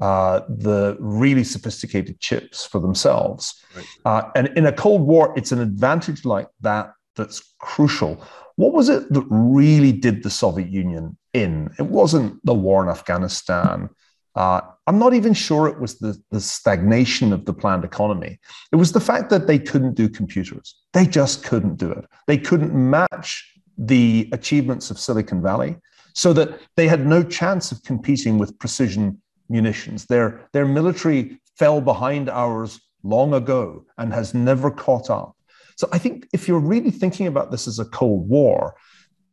the really sophisticated chips for themselves. Right. And in a Cold War, it's an advantage like that that's crucial. What was it that really did the Soviet Union in? It wasn't the war in Afghanistan. I'm not even sure it was the stagnation of the planned economy. It was the fact that they couldn't do computers. They just couldn't do it. They couldn't match the achievements of Silicon Valley, so that they had no chance of competing with precision munitions. Their military fell behind ours long ago and has never caught up. So I think if you're really thinking about this as a Cold War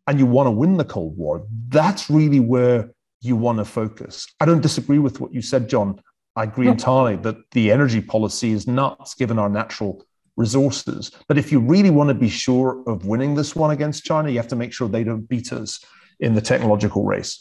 and you want to win the Cold War, that's really where you want to focus. I don't disagree with what you said, John. I agree entirely that the energy policy is nuts given our natural resources. But if you really want to be sure of winning this one against China, you have to make sure they don't beat us in the technological race.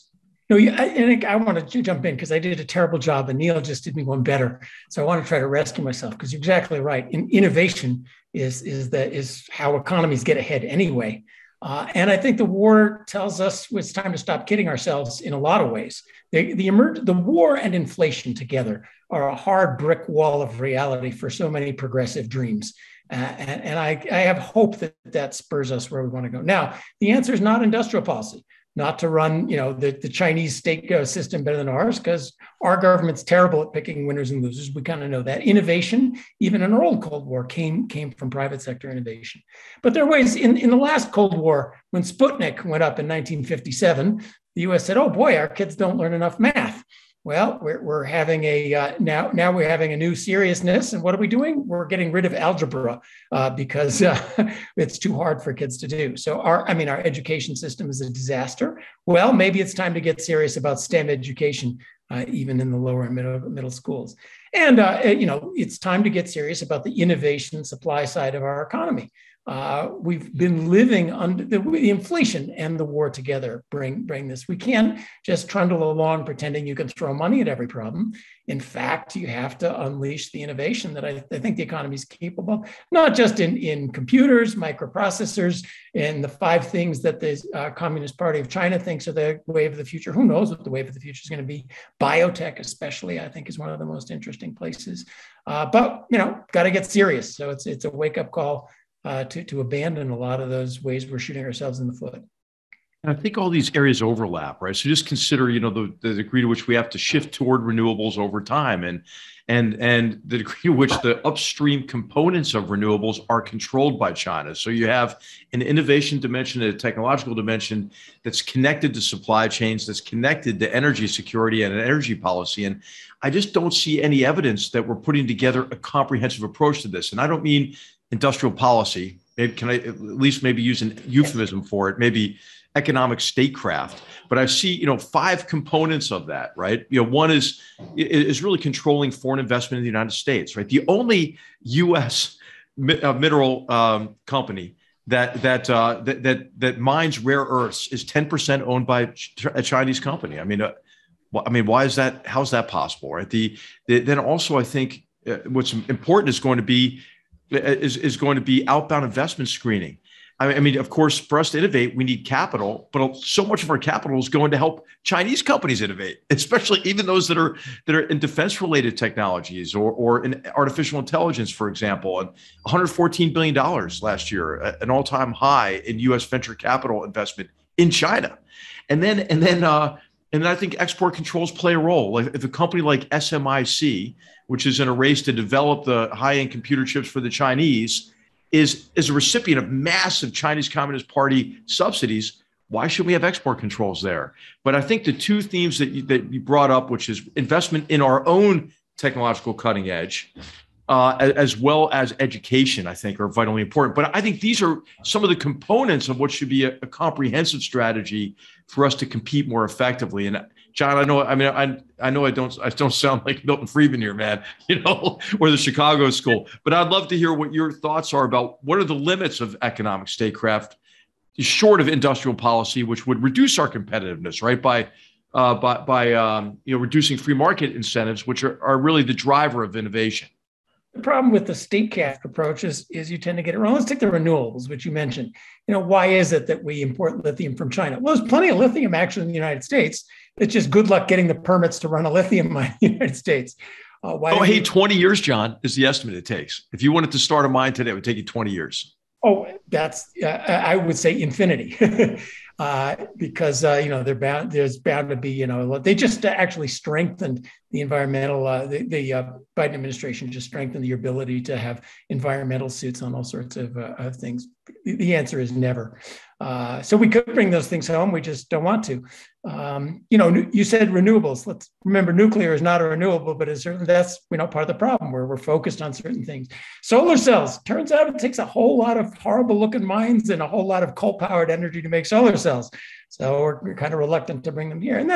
No, and I want to jump in because I did a terrible job and Neil just did me one better. So I want to try to rescue myself because you're exactly right. Innovation is how economies get ahead anyway. And I think the war tells us it's time to stop kidding ourselves in a lot of ways. The war and inflation together are a hard brick wall of reality for so many progressive dreams. And I have hope that spurs us where we want to go. Now, the answer is not industrial policy, not to run the Chinese state system better than ours, because our government's terrible at picking winners and losers. We kind of know that. Innovation, even in our old Cold War, came from private sector innovation. But there are ways, in the last Cold War, when Sputnik went up in 1957, the US said, oh boy, our kids don't learn enough math. Well, we're having now we're having a new seriousness. And what are we doing? We're getting rid of algebra because it's too hard for kids to do. So our education system is a disaster. Well, maybe it's time to get serious about STEM education, even in the lower and middle schools. And, it's time to get serious about the innovation supply side of our economy. We've been living under the inflation and the war together bring this. We can't just trundle along pretending you can throw money at every problem. In fact, you have to unleash the innovation that I think the economy is capable of, not just in computers, microprocessors, and the 5 things that the Communist Party of China thinks are the wave of the future. Who knows what the wave of the future is going to be? Biotech, especially, I think, is one of the most interesting places. But got to get serious. So it's a wake-up call. To abandon a lot of those ways we're shooting ourselves in the foot. And I think all these areas overlap, right? So just consider, the degree to which we have to shift toward renewables over time and the degree to which the upstream components of renewables are controlled by China. So you have an innovation dimension, a technological dimension that's connected to supply chains, that's connected to energy security and energy policy. And I just don't see any evidence that we're putting together a comprehensive approach to this. And I don't mean industrial policy, maybe, can I at least maybe use an euphemism for it, maybe economic statecraft. But I see, 5 components of that, right? One is really controlling foreign investment in the United States, right? The only U.S. mineral company that mines rare earths is 10% owned by a Chinese company. I mean, why is that? How's that possible, right? Then also, I think what's important is going to be outbound investment screening. I mean, of course, for us to innovate, we need capital, but so much of our capital is going to help Chinese companies innovate, especially even those that are in defense-related technologies or in artificial intelligence, for example. And $114 billion last year, an all-time high in U.S. venture capital investment in China. And then I think export controls play a role. Like if a company like SMIC, which is in a race to develop the high-end computer chips for the Chinese, is a recipient of massive Chinese Communist Party subsidies, why should we have export controls there? But I think the two themes that you brought up, which is investment in our own technological cutting edge, as well as education, I think, are vitally important. But I think these are some of the components of what should be a comprehensive strategy for us to compete more effectively. And John, I know I don't sound like Milton Friedman here, man, or the Chicago School. But I'd love to hear what your thoughts are about what are the limits of economic statecraft, short of industrial policy, which would reduce our competitiveness, right? By reducing free market incentives, which are really the driver of innovation. The problem with the statecraft approach is you tend to get it wrong. Let's take the renewables, which you mentioned. Why is it that we import lithium from China? Well, there's plenty of lithium actually in the United States. It's just good luck getting the permits to run a lithium mine in the United States. 20 years, John, is the estimate it takes. If you wanted to start a mine today, it would take you 20 years. Oh, that's, I would say infinity. Because there's bound to be they just actually strengthened the environmental, the Biden administration just strengthened the ability to have environmental suits on all sorts of things. The answer is never. So we could bring those things home. We just don't want to. You said renewables. Let's remember nuclear is not a renewable, but it's certainly that's part of the problem where we're focused on certain things. Solar cells. Turns out it takes a whole lot of horrible looking mines and a whole lot of coal powered energy to make solar cells. So we're kind of reluctant to bring them here. And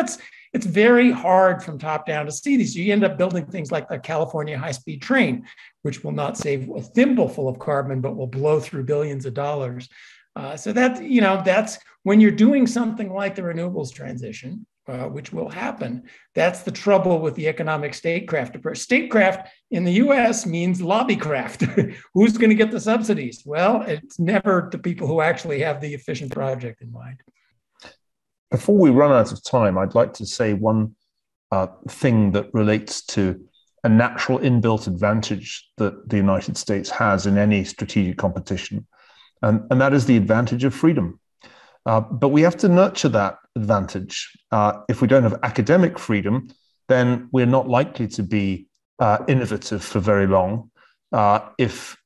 it's very hard from top down to see these. You end up building things like the California high-speed train, which will not save a thimbleful of carbon, but will blow through billions of dollars. So that's when you're doing something like the renewables transition, which will happen. That's the trouble with the economic statecraft approach. Statecraft in the US means lobbycraft. Who's going to get the subsidies? Well, it's never the people who actually have the efficient project in mind. Before we run out of time, I'd like to say one thing that relates to a natural inbuilt advantage that the United States has in any strategic competition, and that is the advantage of freedom. But we have to nurture that advantage. If we don't have academic freedom, then we're not likely to be innovative for very long. If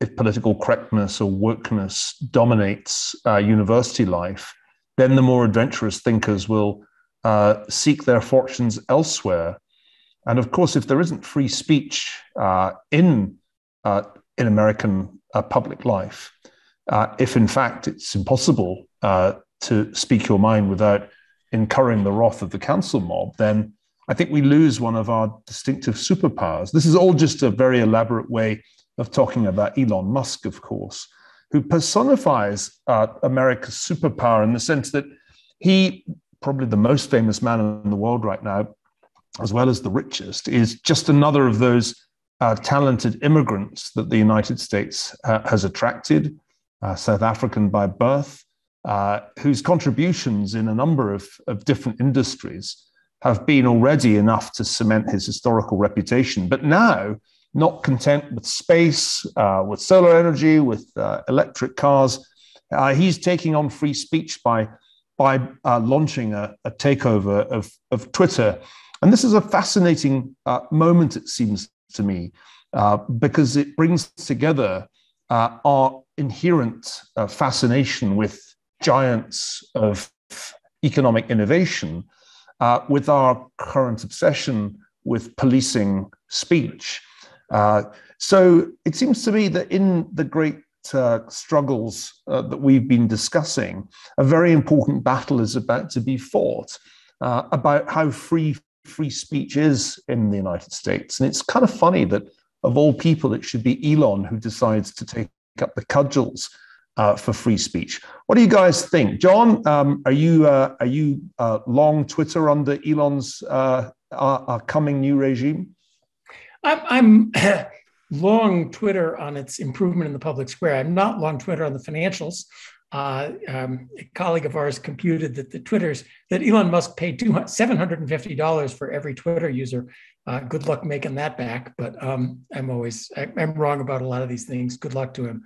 political correctness or wokeness dominates university life, then the more adventurous thinkers will seek their fortunes elsewhere. And of course, if there isn't free speech in American public life, if in fact it's impossible to speak your mind without incurring the wrath of the council mob, then I think we lose one of our distinctive superpowers. This is all just a very elaborate way of talking about Elon Musk, of course, who personifies America's superpower in the sense that he, probably the most famous man in the world right now, as well as the richest, is just another of those talented immigrants that the United States has attracted, South African by birth, whose contributions in a number of different industries have been already enough to cement his historical reputation. But now, not content with space, with solar energy, with electric cars, he's taking on free speech by launching a takeover of Twitter. And this is a fascinating moment, it seems to me, because it brings together our inherent fascination with giants of economic innovation with our current obsession with policing speech. So it seems to me that in the great struggles that we've been discussing, a very important battle is about to be fought about how free speech is in the United States. And it's kind of funny that of all people, it should be Elon who decides to take up the cudgels for free speech. What do you guys think? John, are you long Twitter under Elon's our coming new regime? I'm long Twitter on its improvement in the public square. I'm not long Twitter on the financials. A colleague of ours computed that that Elon Musk paid $750 for every Twitter user. Good luck making that back. But I'm wrong about a lot of these things. Good luck to him.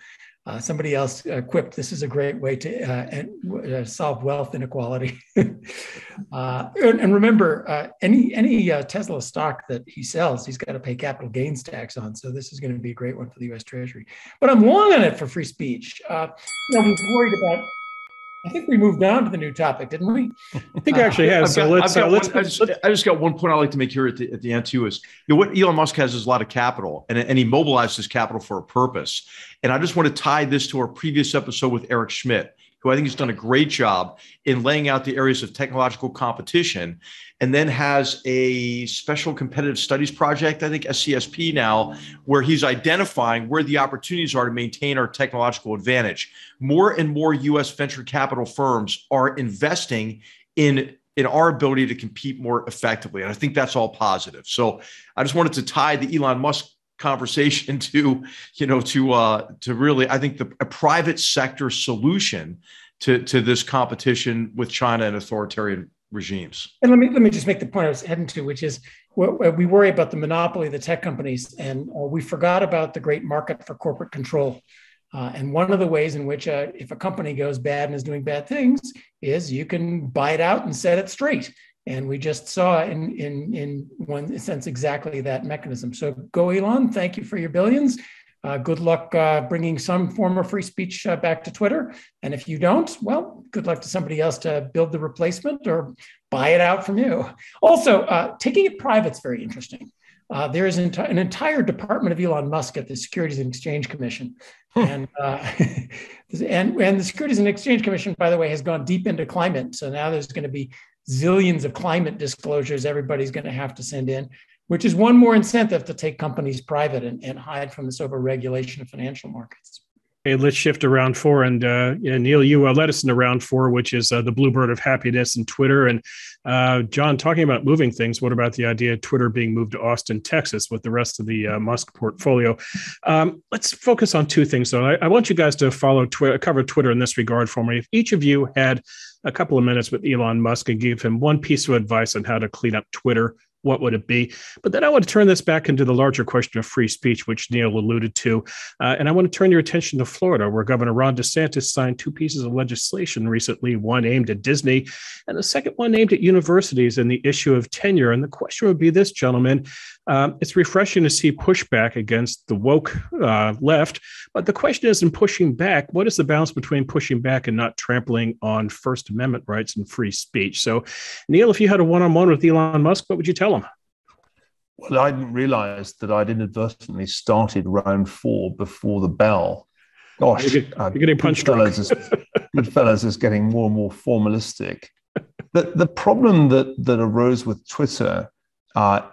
Somebody else quipped, "This is a great way to solve wealth inequality." And remember, any Tesla stock that he sells, he's got to pay capital gains tax on. So this is going to be a great one for the U.S. Treasury. But I'm long on it for free speech. We're worried about. I think we moved on to the new topic, didn't we? I think I actually have. I just got one point I'd like to make here at the end too is, what Elon Musk has is a lot of capital, and he mobilized his capital for a purpose. And I just want to tie this to our previous episode with Eric Schmidt, who I think has done a great job in laying out the areas of technological competition, and then has a special competitive studies project, I think SCSP now, where he's identifying where the opportunities are to maintain our technological advantage. More and more US venture capital firms are investing in our ability to compete more effectively. And I think that's all positive. So I just wanted to tie the Elon Musk conversation to really, I think, a private sector solution to this competition with China and authoritarian regimes. And let me just make the point I was heading to, which is we worry about the monopoly of the tech companies, and we forgot about the great market for corporate control. And one of the ways in which if a company goes bad and is doing bad things is you can buy it out and set it straight. And we just saw in one sense exactly that mechanism. So go Elon, thank you for your billions. Good luck bringing some form of free speech back to Twitter. And if you don't, well, good luck to somebody else to build the replacement or buy it out from you. Also, taking it private is very interesting. There is an entire department of Elon Musk at the Securities and Exchange Commission. And the Securities and Exchange Commission, by the way, has gone deep into climate. So now there's going to be zillions of climate disclosures everybody's going to have to send in, which is one more incentive to take companies private and hide from this over regulation of financial markets. Hey, let's shift to round four. And Neil, you led us into round four, which is the bluebird of happiness and Twitter. And John, talking about moving things, what about the idea of Twitter being moved to Austin, Texas with the rest of the Musk portfolio? Let's focus on two things, though. I want you guys to cover Twitter in this regard for me. If each of you had a couple of minutes with Elon Musk and give him one piece of advice on how to clean up Twitter, what would it be? But then I want to turn this back into the larger question of free speech, which Neil alluded to. And I want to turn your attention to Florida, where Governor Ron DeSantis signed two pieces of legislation recently, one aimed at Disney and the second one aimed at universities and the issue of tenure. And the question would be this, gentlemen. It's refreshing to see pushback against the woke left. But the question is, in pushing back, what is the balance between pushing back and not trampling on First Amendment rights and free speech? So, Neil, if you had a one-on-one with Elon Musk, what would you tell him? Well, I didn't realize that I'd inadvertently started round four before the bell. Gosh, you're getting punched. Goodfellas is getting more and more formalistic. The problem that arose with Twitter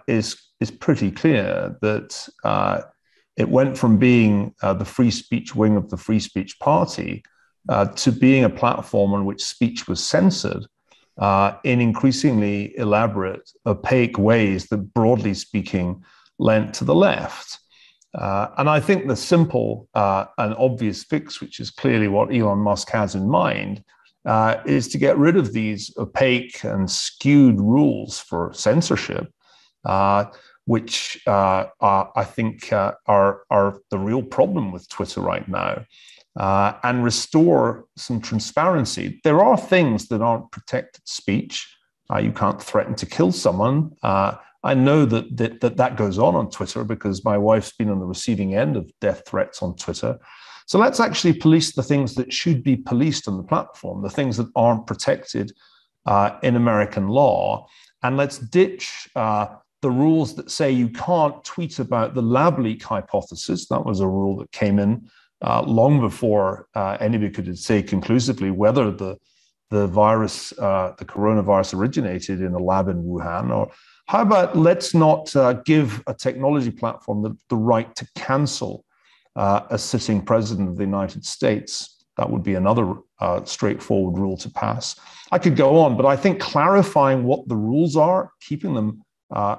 is pretty clear, that it went from being the free speech wing of the Free Speech Party to being a platform on which speech was censored in increasingly elaborate, opaque ways that, broadly speaking, lent to the left. And I think the simple and obvious fix, which is clearly what Elon Musk has in mind, is to get rid of these opaque and skewed rules for censorship, which I think are the real problem with Twitter right now, and restore some transparency. There are things that aren't protected speech. You can't threaten to kill someone. I know that goes on Twitter because my wife's been on the receiving end of death threats on Twitter. So let's actually police the things that should be policed on the platform, the things that aren't protected in American law, and let's ditch the rules that say you can't tweet about the lab leak hypothesis. That was a rule that came in long before anybody could say conclusively whether the virus, the coronavirus, originated in a lab in Wuhan. Or how about let's not give a technology platform the right to cancel a sitting president of the United States. That would be another straightforward rule to pass. I could go on, but I think clarifying what the rules are, keeping them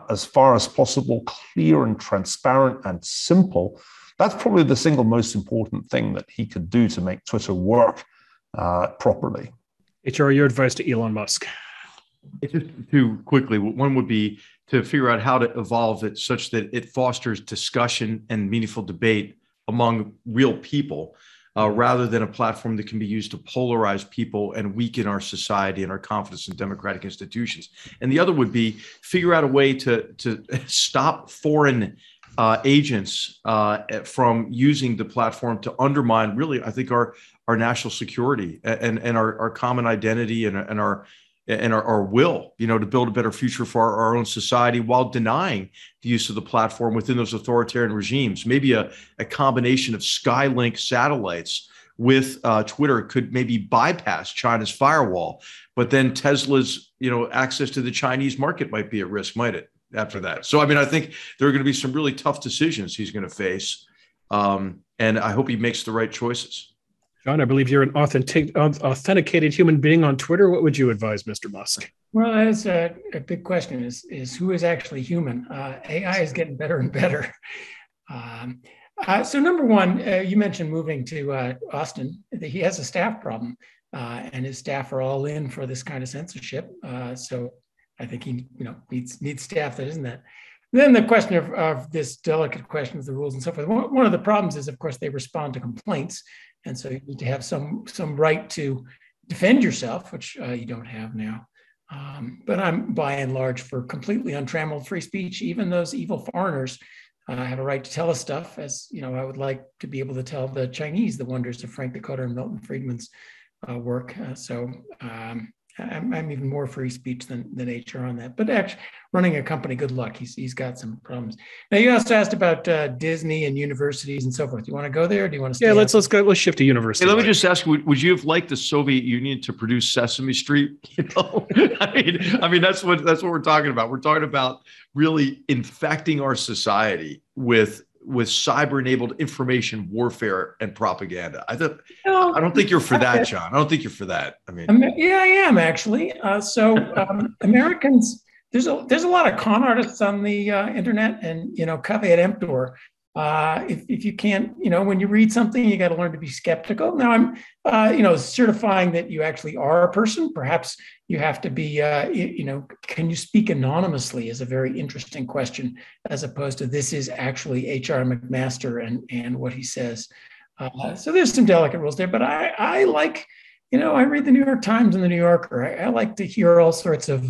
as far as possible clear and transparent and simple, that's probably the single most important thing that he could do to make Twitter work properly. H.R., your advice to Elon Musk? It's just too quickly. One would be to figure out how to evolve it such that it fosters discussion and meaningful debate among real people, rather than a platform that can be used to polarize people and weaken our society and our confidence in democratic institutions. And the other would be figure out a way to stop foreign agents from using the platform to undermine, really, I think, our national security and our common identity and our will, to build a better future for our own society, while denying the use of the platform within those authoritarian regimes. Maybe a combination of Skylink satellites with Twitter could maybe bypass China's firewall, but then Tesla's, access to the Chinese market might be at risk, might it, after that? So, I think there are going to be some really tough decisions he's going to face, and I hope he makes the right choices. John, I believe you're an authenticated human being on Twitter. What would you advise, Mr. Musk? Well, that's a big question, is who is actually human? AI is getting better and better. So number one, you mentioned moving to Austin. He has a staff problem, and his staff are all in for this kind of censorship. So I think he needs staff that isn't that. Then the question of this delicate question of the rules and so forth. One of the problems is, of course, they respond to complaints. And so you need to have some right to defend yourself, which you don't have now. But I'm by and large for completely untrammeled free speech. Even those evil foreigners have a right to tell us stuff, as I would like to be able to tell the Chinese the wonders of Frank Dikötter and Milton Friedman's work. I'm even more free speech than HR on that. But actually, running a company, good luck. He's got some problems. Now, you also asked about Disney and universities and so forth. Do you want to go there, or do you want to stay? Yeah, let's go. Let's shift to universities. Hey, let me just ask: would you have liked the Soviet Union to produce Sesame Street? I mean, that's what we're talking about. We're talking about really infecting our society with with cyber-enabled information warfare and propaganda. I don't think you're for that, John. I don't think you're for that. I mean, yeah, I am actually. Americans, there's a lot of con artists on the internet, and caveat emptor. If you can't, when you read something, you got to learn to be skeptical. Now I'm, certifying that you actually are a person. Perhaps you have to be, can you speak anonymously is a very interesting question, as opposed to this is actually H.R. McMaster and what he says. So there's some delicate rules there, but I like, I read the New York Times and the New Yorker. I like to hear all sorts of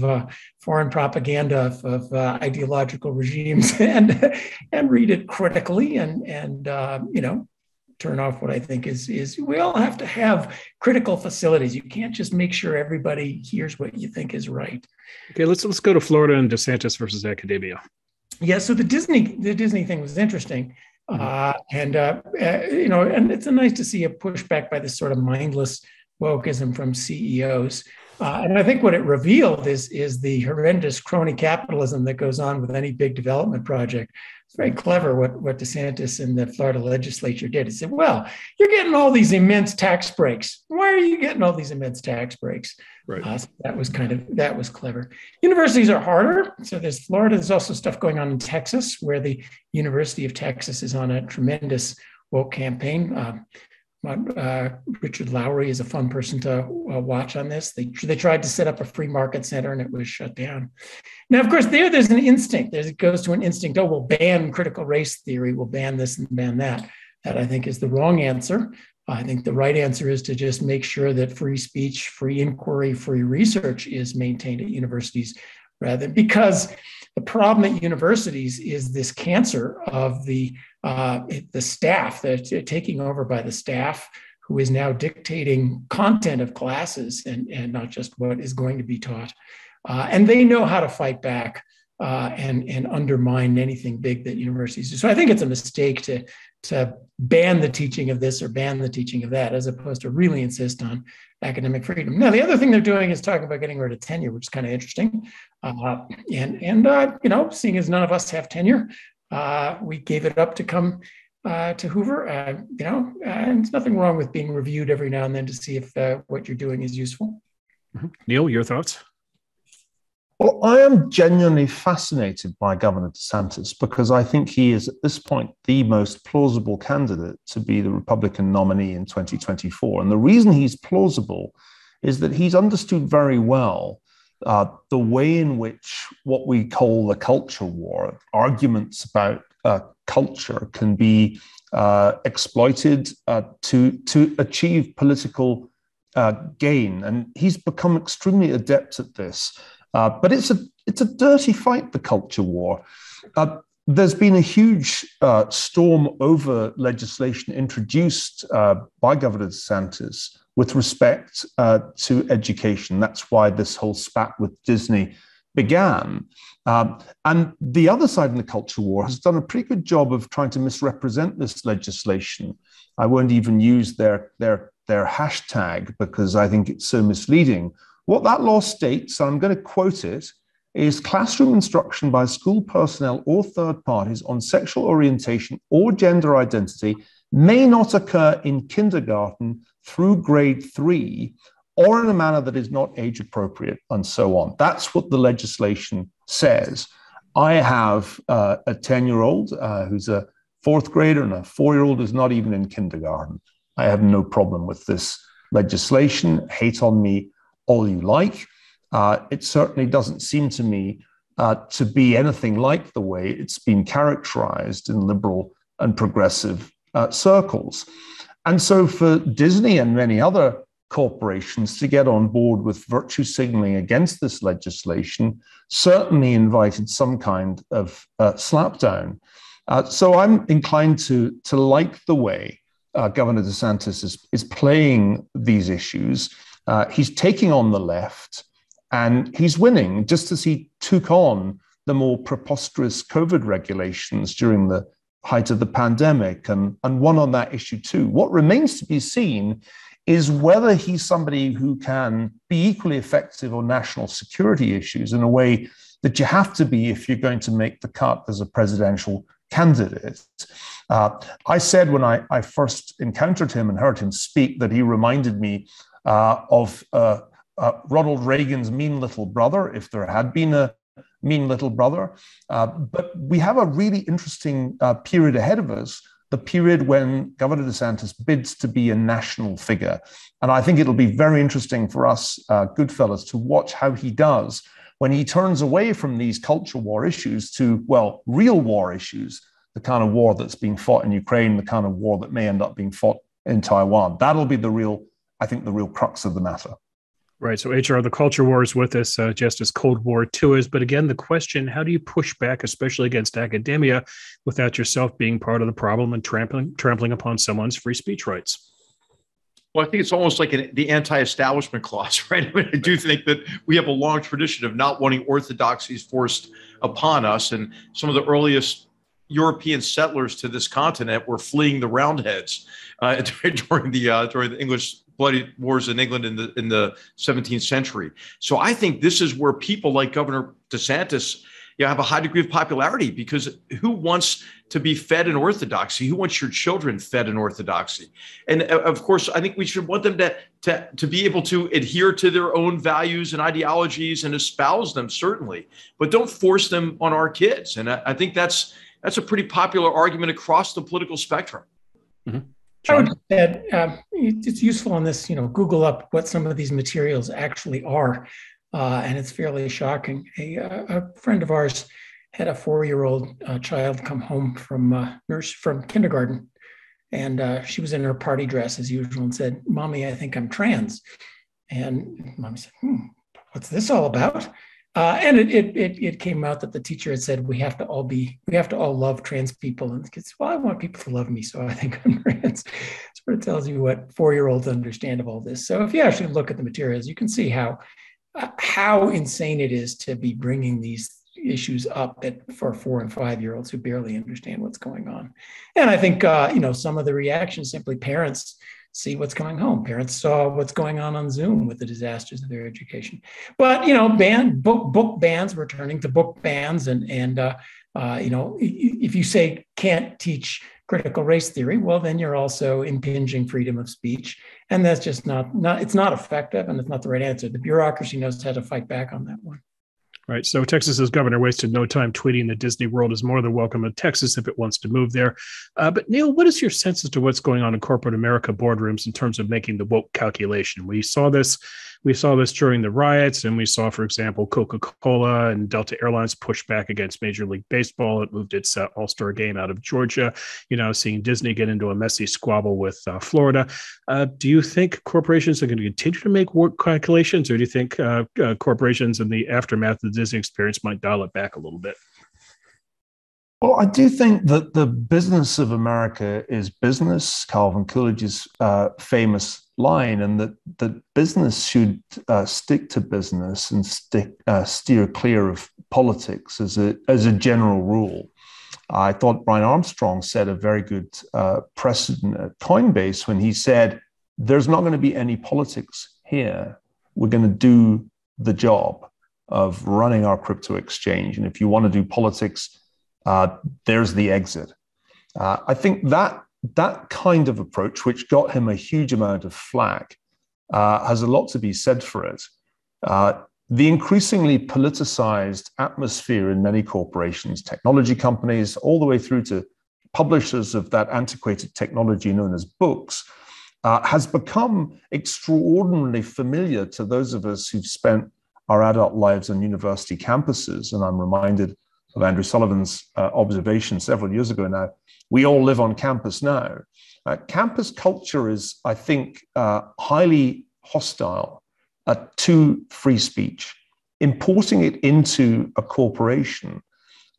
foreign propaganda of ideological regimes and read it critically and turn off what I think is we all have to have critical facilities. You can't just make sure everybody hears what you think is right. Okay, let's go to Florida and DeSantis versus academia. Yeah, so the Disney thing was interesting. And it's nice to see a pushback by this sort of mindless wokeism from CEOs. And I think what it revealed is the horrendous crony capitalism that goes on with any big development project. It's very clever what DeSantis and the Florida legislature did. It said, well, you're getting all these immense tax breaks. Why are you getting all these immense tax breaks? Right. So that was clever. Universities are harder. So there's Florida. There's also stuff going on in Texas, where the University of Texas is on a tremendous woke campaign. Richard Lowry is a fun person to watch on this. They tried to set up a free market center and it was shut down. Now, of course, there's an instinct. It goes to an instinct. Oh, we'll ban critical race theory. We'll ban this and ban that. That I think is the wrong answer. I think the right answer is to just make sure that free speech, free inquiry, free research is maintained at universities, rather because the problem at universities is this cancer of the staff that's taking over by the staff, who is now dictating content of classes and not just what is going to be taught. And they know how to fight back and undermine anything big that universities do. So I think it's a mistake to ban the teaching of this or ban the teaching of that, as opposed to really insist on academic freedom. Now, the other thing they're doing is talking about getting rid of tenure, which is kind of interesting. Seeing as none of us have tenure, we gave it up to come to Hoover. And there's nothing wrong with being reviewed every now and then to see if what you're doing is useful. Mm-hmm. Neil, your thoughts? Well, I am genuinely fascinated by Governor DeSantis because I think he is, at this point, the most plausible candidate to be the Republican nominee in 2024. And the reason he's plausible is that he's understood very well the way in which what we call the culture war, arguments about culture, can be exploited to achieve political gain. And he's become extremely adept at this. But it's a dirty fight, the culture war. There's been a huge storm over legislation introduced by Governor DeSantis with respect to education. That's why this whole spat with Disney began. And the other side in the culture war has done a pretty good job of trying to misrepresent this legislation. I won't even use their hashtag because I think it's so misleading. What that law states, and I'm going to quote it, is classroom instruction by school personnel or third parties on sexual orientation or gender identity may not occur in kindergarten through grade 3 or in a manner that is not age appropriate, and so on. That's what the legislation says. I have a 10-year-old who's a 4th grader and a 4-year-old who's not even in kindergarten. I have no problem with this legislation. Hate on me all you like. It certainly doesn't seem to me to be anything like the way it's been characterized in liberal and progressive circles. And so for Disney and many other corporations to get on board with virtue signaling against this legislation certainly invited some kind of slapdown. So I'm inclined to like the way Governor DeSantis is playing these issues. He's taking on the left and he's winning, just as he took on the more preposterous COVID regulations during the height of the pandemic and won on that issue too. What remains to be seen is whether he's somebody who can be equally effective on national security issues in a way that you have to be if you're going to make the cut as a presidential candidates. I said when I first encountered him and heard him speak that he reminded me of Ronald Reagan's mean little brother, if there had been a mean little brother. But we have a really interesting period ahead of us, the period when Governor DeSantis bids to be a national figure. And I think it'll be very interesting for us, Goodfellas, to watch how he does when he turns away from these culture war issues to, well, real war issues, the kind of war that's being fought in Ukraine, the kind of war that may end up being fought in Taiwan. That'll be the real, I think, the real crux of the matter. Right. So H.R., the culture war is with us, just as Cold War II is. But again, the question, how do you push back, especially against academia, without yourself being part of the problem and trampling upon someone's free speech rights? Well, I think it's almost like the anti-establishment clause, right? I mean, I do think that we have a long tradition of not wanting orthodoxies forced upon us. And some of the earliest European settlers to this continent were fleeing the Roundheads during the English bloody wars in England in the 17th century. So I think this is where people like Governor DeSantis have a high degree of popularity, because who wants to be fed in orthodoxy? Who wants your children fed in orthodoxy? And of course, I think we should want them to be able to adhere to their own values and ideologies and espouse them, certainly, but don't force them on our kids. And I think that's a pretty popular argument across the political spectrum. Mm-hmm. John? I would add, it's useful on this, Google up what some of these materials actually are, and it's fairly shocking. A friend of ours had a 4-year-old child come home from kindergarten, and she was in her party dress as usual and said, "Mommy, I think I'm trans." And Mommy said, "What's this all about?" And it came out that the teacher had said, we have to all love trans people. And the kids, "Well, I want people to love me, so I think I'm trans." Sort of tells you what 4-year-olds understand of all this. So if you actually look at the materials, you can see how insane it is to be bringing these issues up for 4- and 5-year-olds who barely understand what's going on. And I think some of the reactions, simply parents see what's going on. Parents saw what's going on Zoom with the disasters of their education. But book bans, we're turning to book bans, and if you say can't teach critical race theory, well, then you're also impinging freedom of speech, and that's just not it's not effective, and it's not the right answer. The bureaucracy knows how to fight back on that one. Right. So Texas's governor wasted no time tweeting that Disney World is more than welcome in Texas if it wants to move there. But Neil, what is your sense as to what's going on in corporate America boardrooms in terms of making the woke calculation? We saw this during the riots, and we saw, for example, Coca-Cola and Delta Airlines push back against Major League Baseball. It moved its All-Star game out of Georgia, seeing Disney get into a messy squabble with Florida. Do you think corporations are going to continue to make woke calculations, or do you think corporations in the aftermath of the Disney experience might dial it back a little bit? Well, I do think that the business of America is business, Calvin Coolidge's famous line, and that business should stick to business and steer clear of politics as a general rule. I thought Brian Armstrong set a very good precedent at Coinbase when he said, "There's not going to be any politics here. We're going to do the job of running our crypto exchange. And if you want to do politics, there's the exit." I think that kind of approach, which got him a huge amount of flack, has a lot to be said for it. The increasingly politicized atmosphere in many corporations, technology companies, all the way through to publishers of that antiquated technology known as books, has become extraordinarily familiar to those of us who've spent our adult lives on university campuses. And I'm reminded of Andrew Sullivan's observation several years ago now, we all live on campus now. Campus culture is, I think, highly hostile to free speech. Importing it into a corporation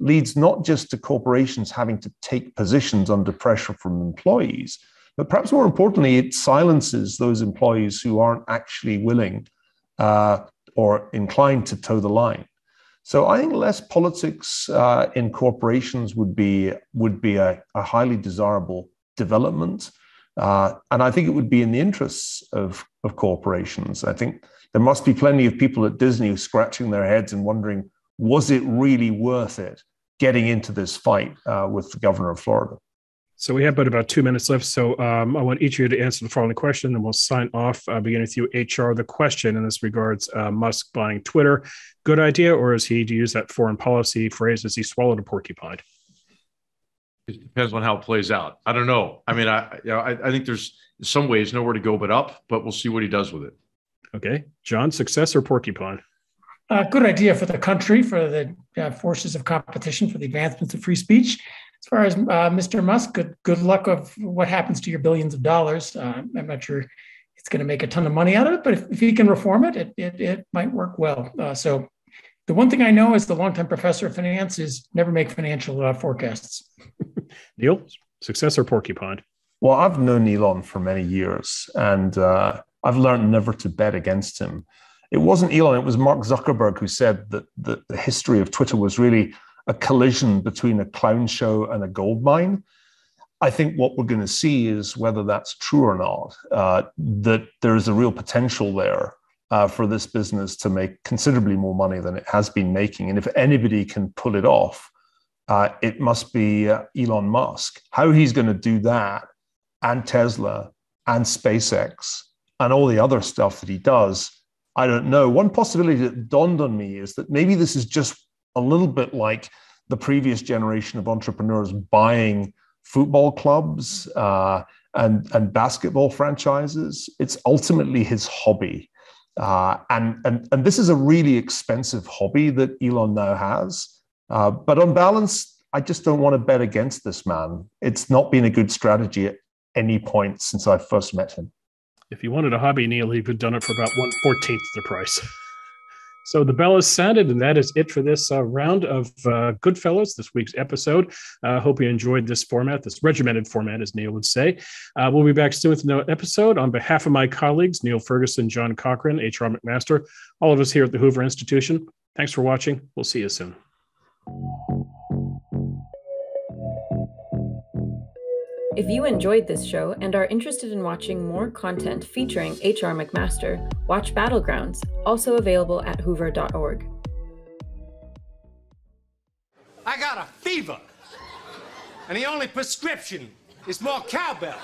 leads not just to corporations having to take positions under pressure from employees, but perhaps more importantly, it silences those employees who aren't actually willing or inclined to toe the line. So I think less politics in corporations would be a highly desirable development. And I think it would be in the interests of corporations. I think there must be plenty of people at Disney scratching their heads and wondering, was it really worth it, getting into this fight with the governor of Florida. So we have about 2 minutes left. So I want each of you to answer the following question, and we'll sign off. Beginning with you, HR. The question in this regards: Musk buying Twitter, good idea, or is he, to use that foreign policy phrase, has he swallowed a porcupine? It depends on how it plays out. I don't know. I mean, I think there's in some ways nowhere to go but up, but we'll see what he does with it. Okay, John, success or porcupine? Good idea for the country, for the forces of competition, for the advancements of free speech. As far as Mr. Musk, good luck of what happens to your billions of dollars. I'm not sure it's going to make a ton of money out of it, but if he can reform it, it might work well. So the one thing I know as the longtime professor of finance is never make financial forecasts. Neil, success or porcupine? Well, I've known Elon for many years, and I've learned never to bet against him. It wasn't Elon, it was Mark Zuckerberg who said that the history of Twitter was really a collision between a clown show and a gold mine. I think what we're going to see is whether that's true or not, that there is a real potential there for this business to make considerably more money than it has been making. And if anybody can pull it off, it must be Elon Musk. How he's going to do that, and Tesla, and SpaceX, and all the other stuff that he does, I don't know. One possibility that dawned on me is that maybe this is just a little bit like the previous generation of entrepreneurs buying football clubs and basketball franchises. It's ultimately his hobby. And this is a really expensive hobby that Elon now has. But on balance, I just don't want to bet against this man. It's not been a good strategy at any point since I first met him. If he wanted a hobby, Neil, he could have done it for about 1/14 the price. So the bell is sounded, and that is it for this round of Goodfellows, this week's episode. I hope you enjoyed this format, this regimented format, as Neil would say. We'll be back soon with another episode. On behalf of my colleagues, Niall Ferguson, John Cochrane, H.R. McMaster, all of us here at the Hoover Institution, thanks for watching. We'll see you soon. If you enjoyed this show and are interested in watching more content featuring H.R. McMaster, watch Battlegrounds, also available at hoover.org. I got a fever, and the only prescription is more cowbell.